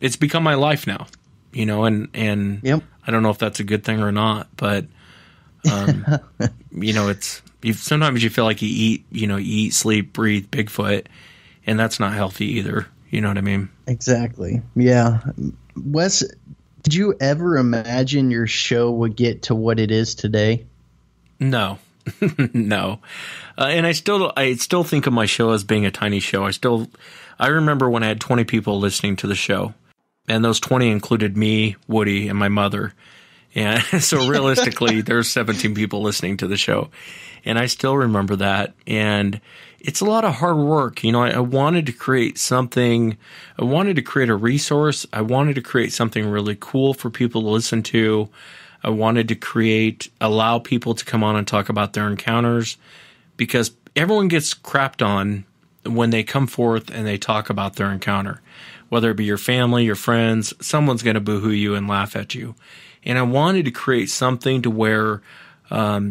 It's become my life now, and yep. I don't know if that's a good thing or not, but, sometimes you feel like you eat, sleep, breathe Bigfoot, and that's not healthy either. You know what I mean? Exactly. Yeah. Wes, did you ever imagine your show would get to what it is today? No, no. And I still think of my show as being a tiny show. I remember when I had 20 people listening to the show, and those 20 included me, Woody, and my mother. And so realistically, there's 17 people listening to the show. And I still remember that. And it's a lot of hard work. I wanted to create something. I wanted to create a resource. I wanted to create something really cool for people to listen to. I wanted to allow people to come on and talk about their encounters, because everyone gets crapped on when they come forth and they talk about their encounter, whether it be your family, your friends, someone's going to boohoo you and laugh at you. And I wanted to create something to where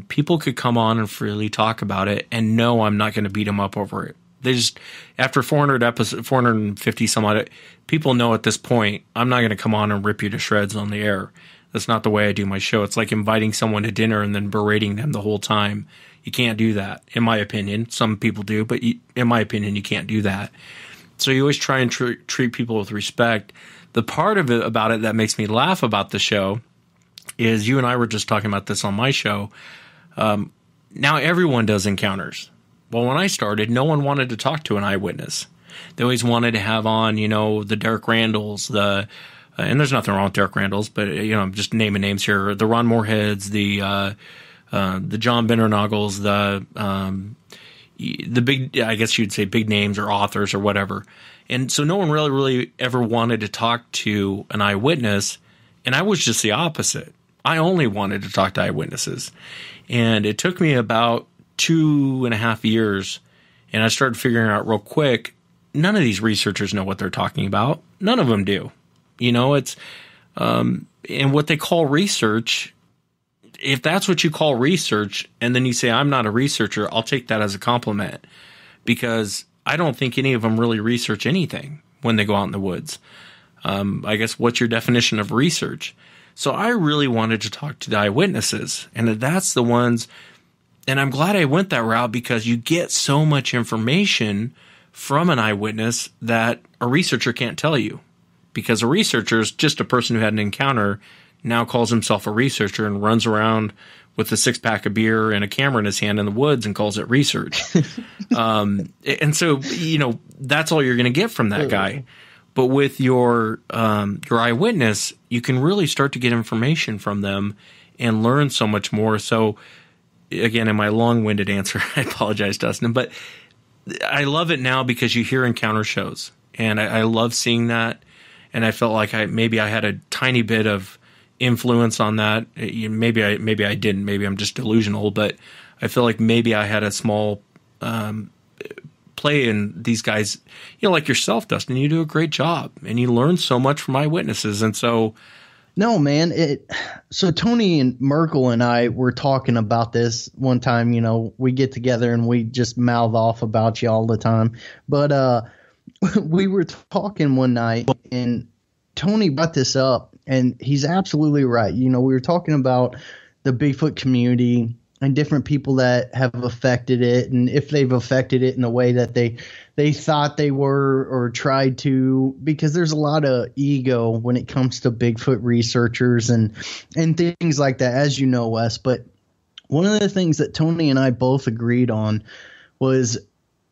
people could come on and freely talk about it and know I'm not going to beat them up over it They just, after 400 episodes, 450 some odd, people know at this point, I'm not going to come on and rip you to shreds on the air. That's not the way I do my show. It's like inviting someone to dinner and then berating them the whole time. You can't do that, in my opinion. Some people do, but you, in my opinion, you can't do that. So you always try and treat people with respect. The part of it about it that makes me laugh about the show is you and I were just talking about this on my show. Now everyone does encounters. Well, when I started, no one wanted to talk to an eyewitness. They always wanted to have on, you know, the Derek Randalls, the and there's nothing wrong with Derek Randalls, but you know, I'm just naming names here: the Ron Moorheads, the John Bindernagels, the big, I guess you'd say, big names or authors or whatever. And so no one really ever wanted to talk to an eyewitness. And I was just the opposite. I only wanted to talk to eyewitnesses. And it took me about 2.5 years, and I started figuring out real quick, none of these researchers know what they're talking about. None of them do. You know, it's and what they call research, if that's what you call research, and then you say, I'm not a researcher, I'll take that as a compliment, because I don't think any of them really research anything when they go out in the woods. I guess, what's your definition of research? So I really wanted to talk to the eyewitnesses, and that's the ones, and I'm glad I went that route, because you get so much information from an eyewitness that a researcher can't tell you, because a researcher is just a person who had an encounter, now calls himself a researcher and runs around with a 6-pack of beer and a camera in his hand in the woods and calls it research. And so, you know, that's all you're going to get from that guy. But with your eyewitness, you can really start to get information from them and learn so much more. So, again, in my long-winded answer, I apologize, Dustin, but I love it now because you hear encounter shows, and I love seeing that. And I felt like maybe I had a tiny bit of influence on that. Maybe I didn't. Maybe I'm just delusional, but I feel like maybe I had a small play in these guys, you know, like yourself, Dustin. You do a great job, and you learn so much from eyewitnesses. And so, no, man. So Tony and Merkel and I were talking about this one time. You know, we get together and we just mouth off about you all the time. But we were talking one night, and Tony brought this up, and he's absolutely right. You know, we were talking about the Bigfoot community and different people that have affected it, and if they've affected it in the way that they thought they were or tried to, because there's a lot of ego when it comes to Bigfoot researchers and things like that, as you know, Wes. But one of the things that Tony and I both agreed on was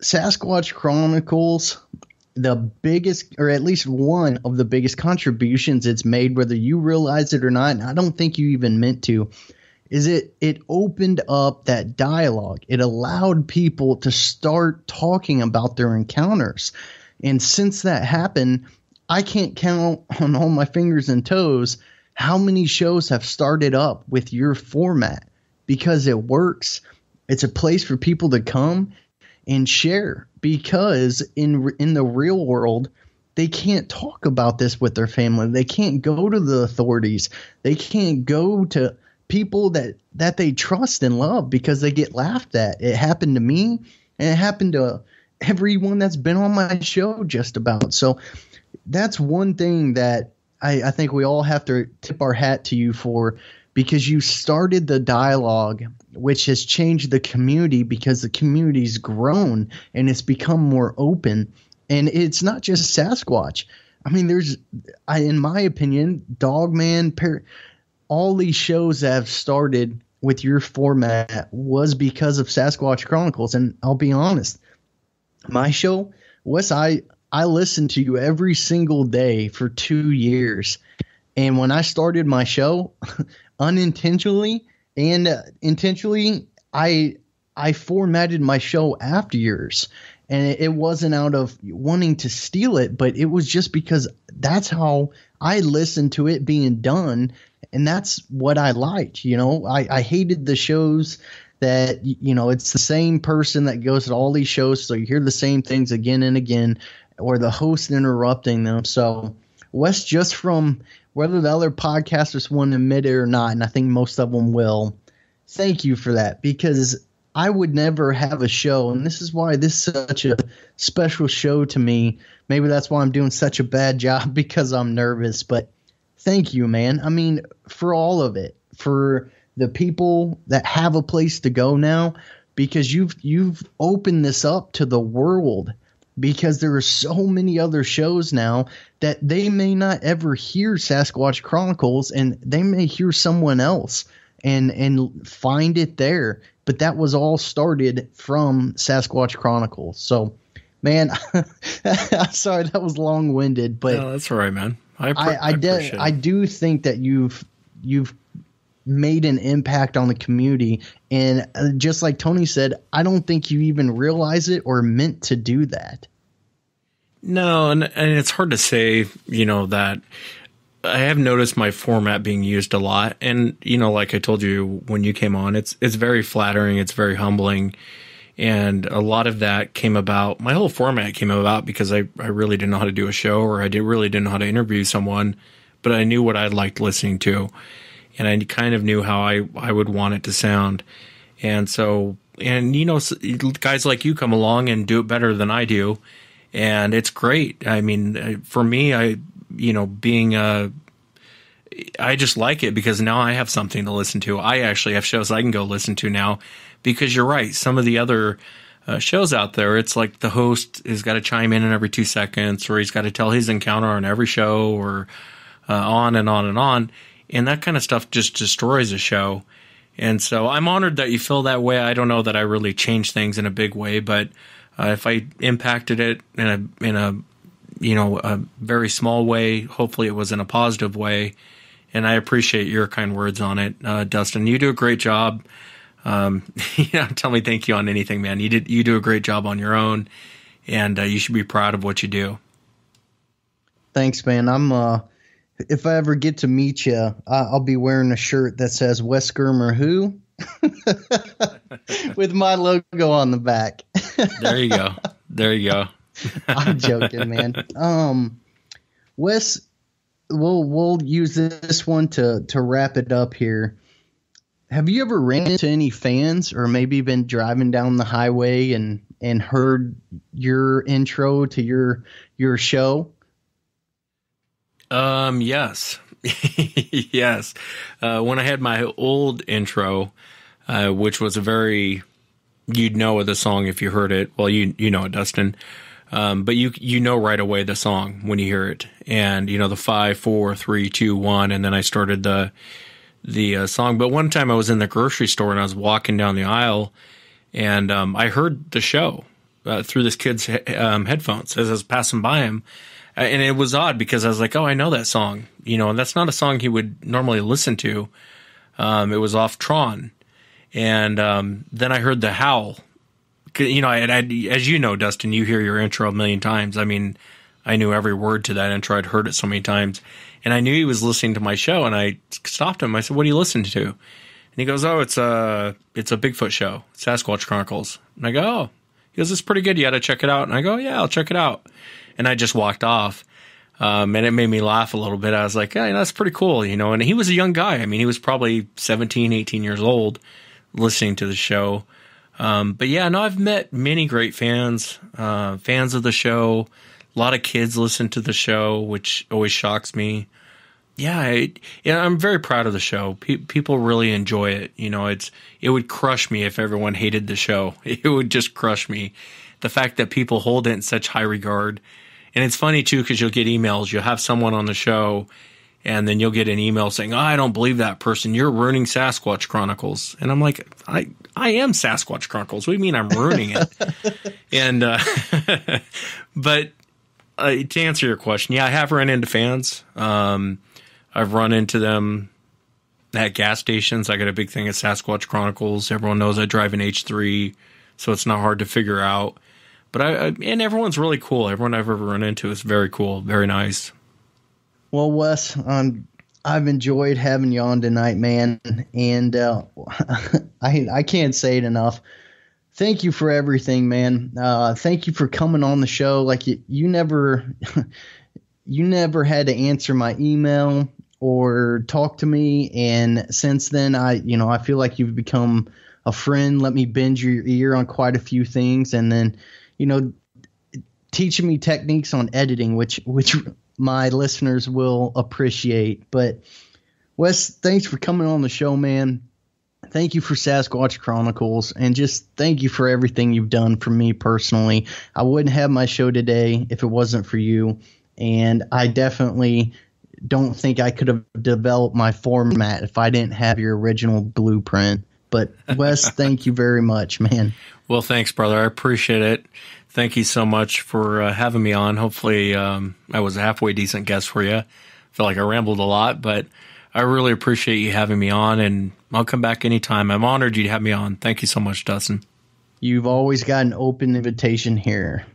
Sasquatch Chronicles – the biggest, or at least one of the biggest contributions it's made, whether you realize it or not, and I don't think you even meant to, is it opened up that dialogue. It allowed people to start talking about their encounters. And since that happened, I can't count on all my fingers and toes how many shows have started up with your format, because it works. It's a place for people to come and share, because in the real world, they can't talk about this with their family. They can't go to the authorities. They can't go to people that they trust and love, because they get laughed at. It happened to me, and it happened to everyone that's been on my show just about. So that's one thing that I think we all have to tip our hat to you for, because you started the dialogue, which has changed the community, because the community's grown and it's become more open. And it's not just Sasquatch. I mean, in my opinion, Dogman, all these shows that have started with your format was because of Sasquatch Chronicles. And I'll be honest, my show, Wes, I listened to you every single day for 2 years. And when I started my show, unintentionally and intentionally, I formatted my show after yours, and it wasn't out of wanting to steal it, but it was just because that's how I listened to it being done, and that's what I liked. You know, I hated the shows that, you know, it's the same person that goes to all these shows, so you hear the same things again and again, or the host interrupting them. So Wes, just from whether the other podcasters want to admit it or not, and I think most of them will, thank you for that, because I would never have a show, and this is why this is such a special show to me. Maybe that's why I'm doing such a bad job, because I'm nervous, but thank you, man. I mean, for all of it, for the people that have a place to go now, because you've opened this up to the world, because there are so many other shows now that they may not ever hear Sasquatch Chronicles, and they may hear someone else and find it there. But that was all started from Sasquatch Chronicles. So, man, I'm sorry that was long-winded, but no, that's all right, man. I do think that you've made an impact on the community, and just like Tony said, I don't think you even realize it or meant to do that. No, and it's hard to say, you know, that. I have noticed my format being used a lot, and you know, like I told you when you came on, it's very flattering, it's very humbling, and a lot of that came about. My whole format came about because I really didn't know how to do a show, or really didn't know how to interview someone, but I knew what I liked listening to, and I kind of knew how I would want it to sound, and so, and you know, guys like you come along and do it better than I do, and it's great. I mean, for me, you know, being I just like it because now I have something to listen to. I actually have shows I can go listen to now, because you're right. Some of the other shows out there, it's like the host has got to chime in every 2 seconds, or he's got to tell his encounter on every show, or on and on and on. And that kind of stuff just destroys a show. And so I'm honored that you feel that way. I don't know that I really changed things in a big way, but if I impacted it in a you know, a very small way, hopefully it was in a positive way. And I appreciate your kind words on it. Dustin, you do a great job. You know, tell me thank you on anything, man. You do a great job on your own, and you should be proud of what you do. Thanks, man. I'm, if I ever get to meet you, I'll be wearing a shirt that says Wes Germer Who with my logo on the back. There you go. There you go. I'm joking, man. Wes, we'll use this one to wrap it up here. Have you ever ran into any fans, or maybe been driving down the highway and heard your intro to your show? Yes. Yes. When I had my old intro, which was a very, you'd know the song if you heard it. Well, you know it, Dustin. But you know right away the song when you hear it, and you know the 5, 4, 3, 2, 1, and then I started the song. But one time I was in the grocery store and I was walking down the aisle, and I heard the show through this kid's headphones as I was passing by him, and it was odd because I was like, oh, I know that song, you know, and that's not a song he would normally listen to. It was off Tron, and then I heard the howl. You know, as you know, Dustin, you hear your intro a million times. I mean, I knew every word to that intro. I'd heard it so many times. And I knew he was listening to my show, and I stopped him. I said, what are you listening to? And he goes, oh, it's a Bigfoot show, Sasquatch Chronicles. And I go, oh. He goes, it's pretty good. You got to check it out. And I go, yeah, I'll check it out. And I just walked off, and it made me laugh a little bit. I was like, hey, that's pretty cool, you know. And he was a young guy. I mean, he was probably 17, 18 years old listening to the show. But yeah, no, I've met many great fans, fans of the show. A lot of kids listen to the show, which always shocks me. Yeah, I'm very proud of the show. People really enjoy it. You know, it would crush me if everyone hated the show. It would just crush me. The fact that people hold it in such high regard. And it's funny, too, because you'll get emails. You'll have someone on the show, and then you'll get an email saying, oh, I don't believe that person. You're ruining Sasquatch Chronicles. And I'm like, I am Sasquatch Chronicles. What do you mean I'm ruining it? And but to answer your question, yeah, I have run into fans. I've run into them at gas stations. I got a big thing at Sasquatch Chronicles. Everyone knows I drive an H3, so it's not hard to figure out. But and everyone's really cool. Everyone I've ever run into is very cool, very nice. Well, Wes, I've enjoyed having you on tonight, man, and I can't say it enough. Thank you for everything, man. Thank you for coming on the show. Like you never had to answer my email or talk to me, and since then I feel like you've become a friend let me bend your ear on quite a few things, and then, you know, teaching me techniques on editing, which my listeners will appreciate. But Wes, thanks for coming on the show, man. Thank you for Sasquatch Chronicles, and just thank you for everything you've done for me personally. I wouldn't have my show today if it wasn't for you, and I definitely don't think I could have developed my format if I didn't have your original blueprint. But Wes, thank you very much, man. Well, thanks, brother. I appreciate it. Thank you so much for having me on. Hopefully I was a halfway decent guest for you. I feel like I rambled a lot, but I really appreciate you having me on, and I'll come back anytime. I'm honored you'd have me on. Thank you so much, Dustin. You've always got an open invitation here.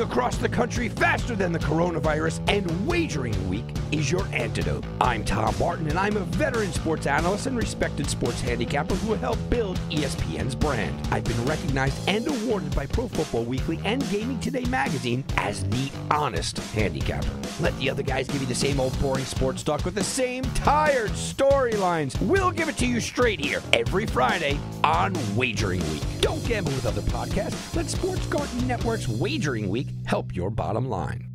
Across the country faster than the coronavirus, and Wagering Week is your antidote. I'm Tom Martin, and I'm a veteran sports analyst and respected sports handicapper who helped build ESPN's brand. I've been recognized and awarded by Pro Football Weekly and Gaming Today magazine as the honest handicapper. Let the other guys give you the same old boring sports talk with the same tired storylines. We'll give it to you straight here every Friday on Wagering Week. Don't gamble with other podcasts. Let Sports Garden Network's Wagering Week help your bottom line.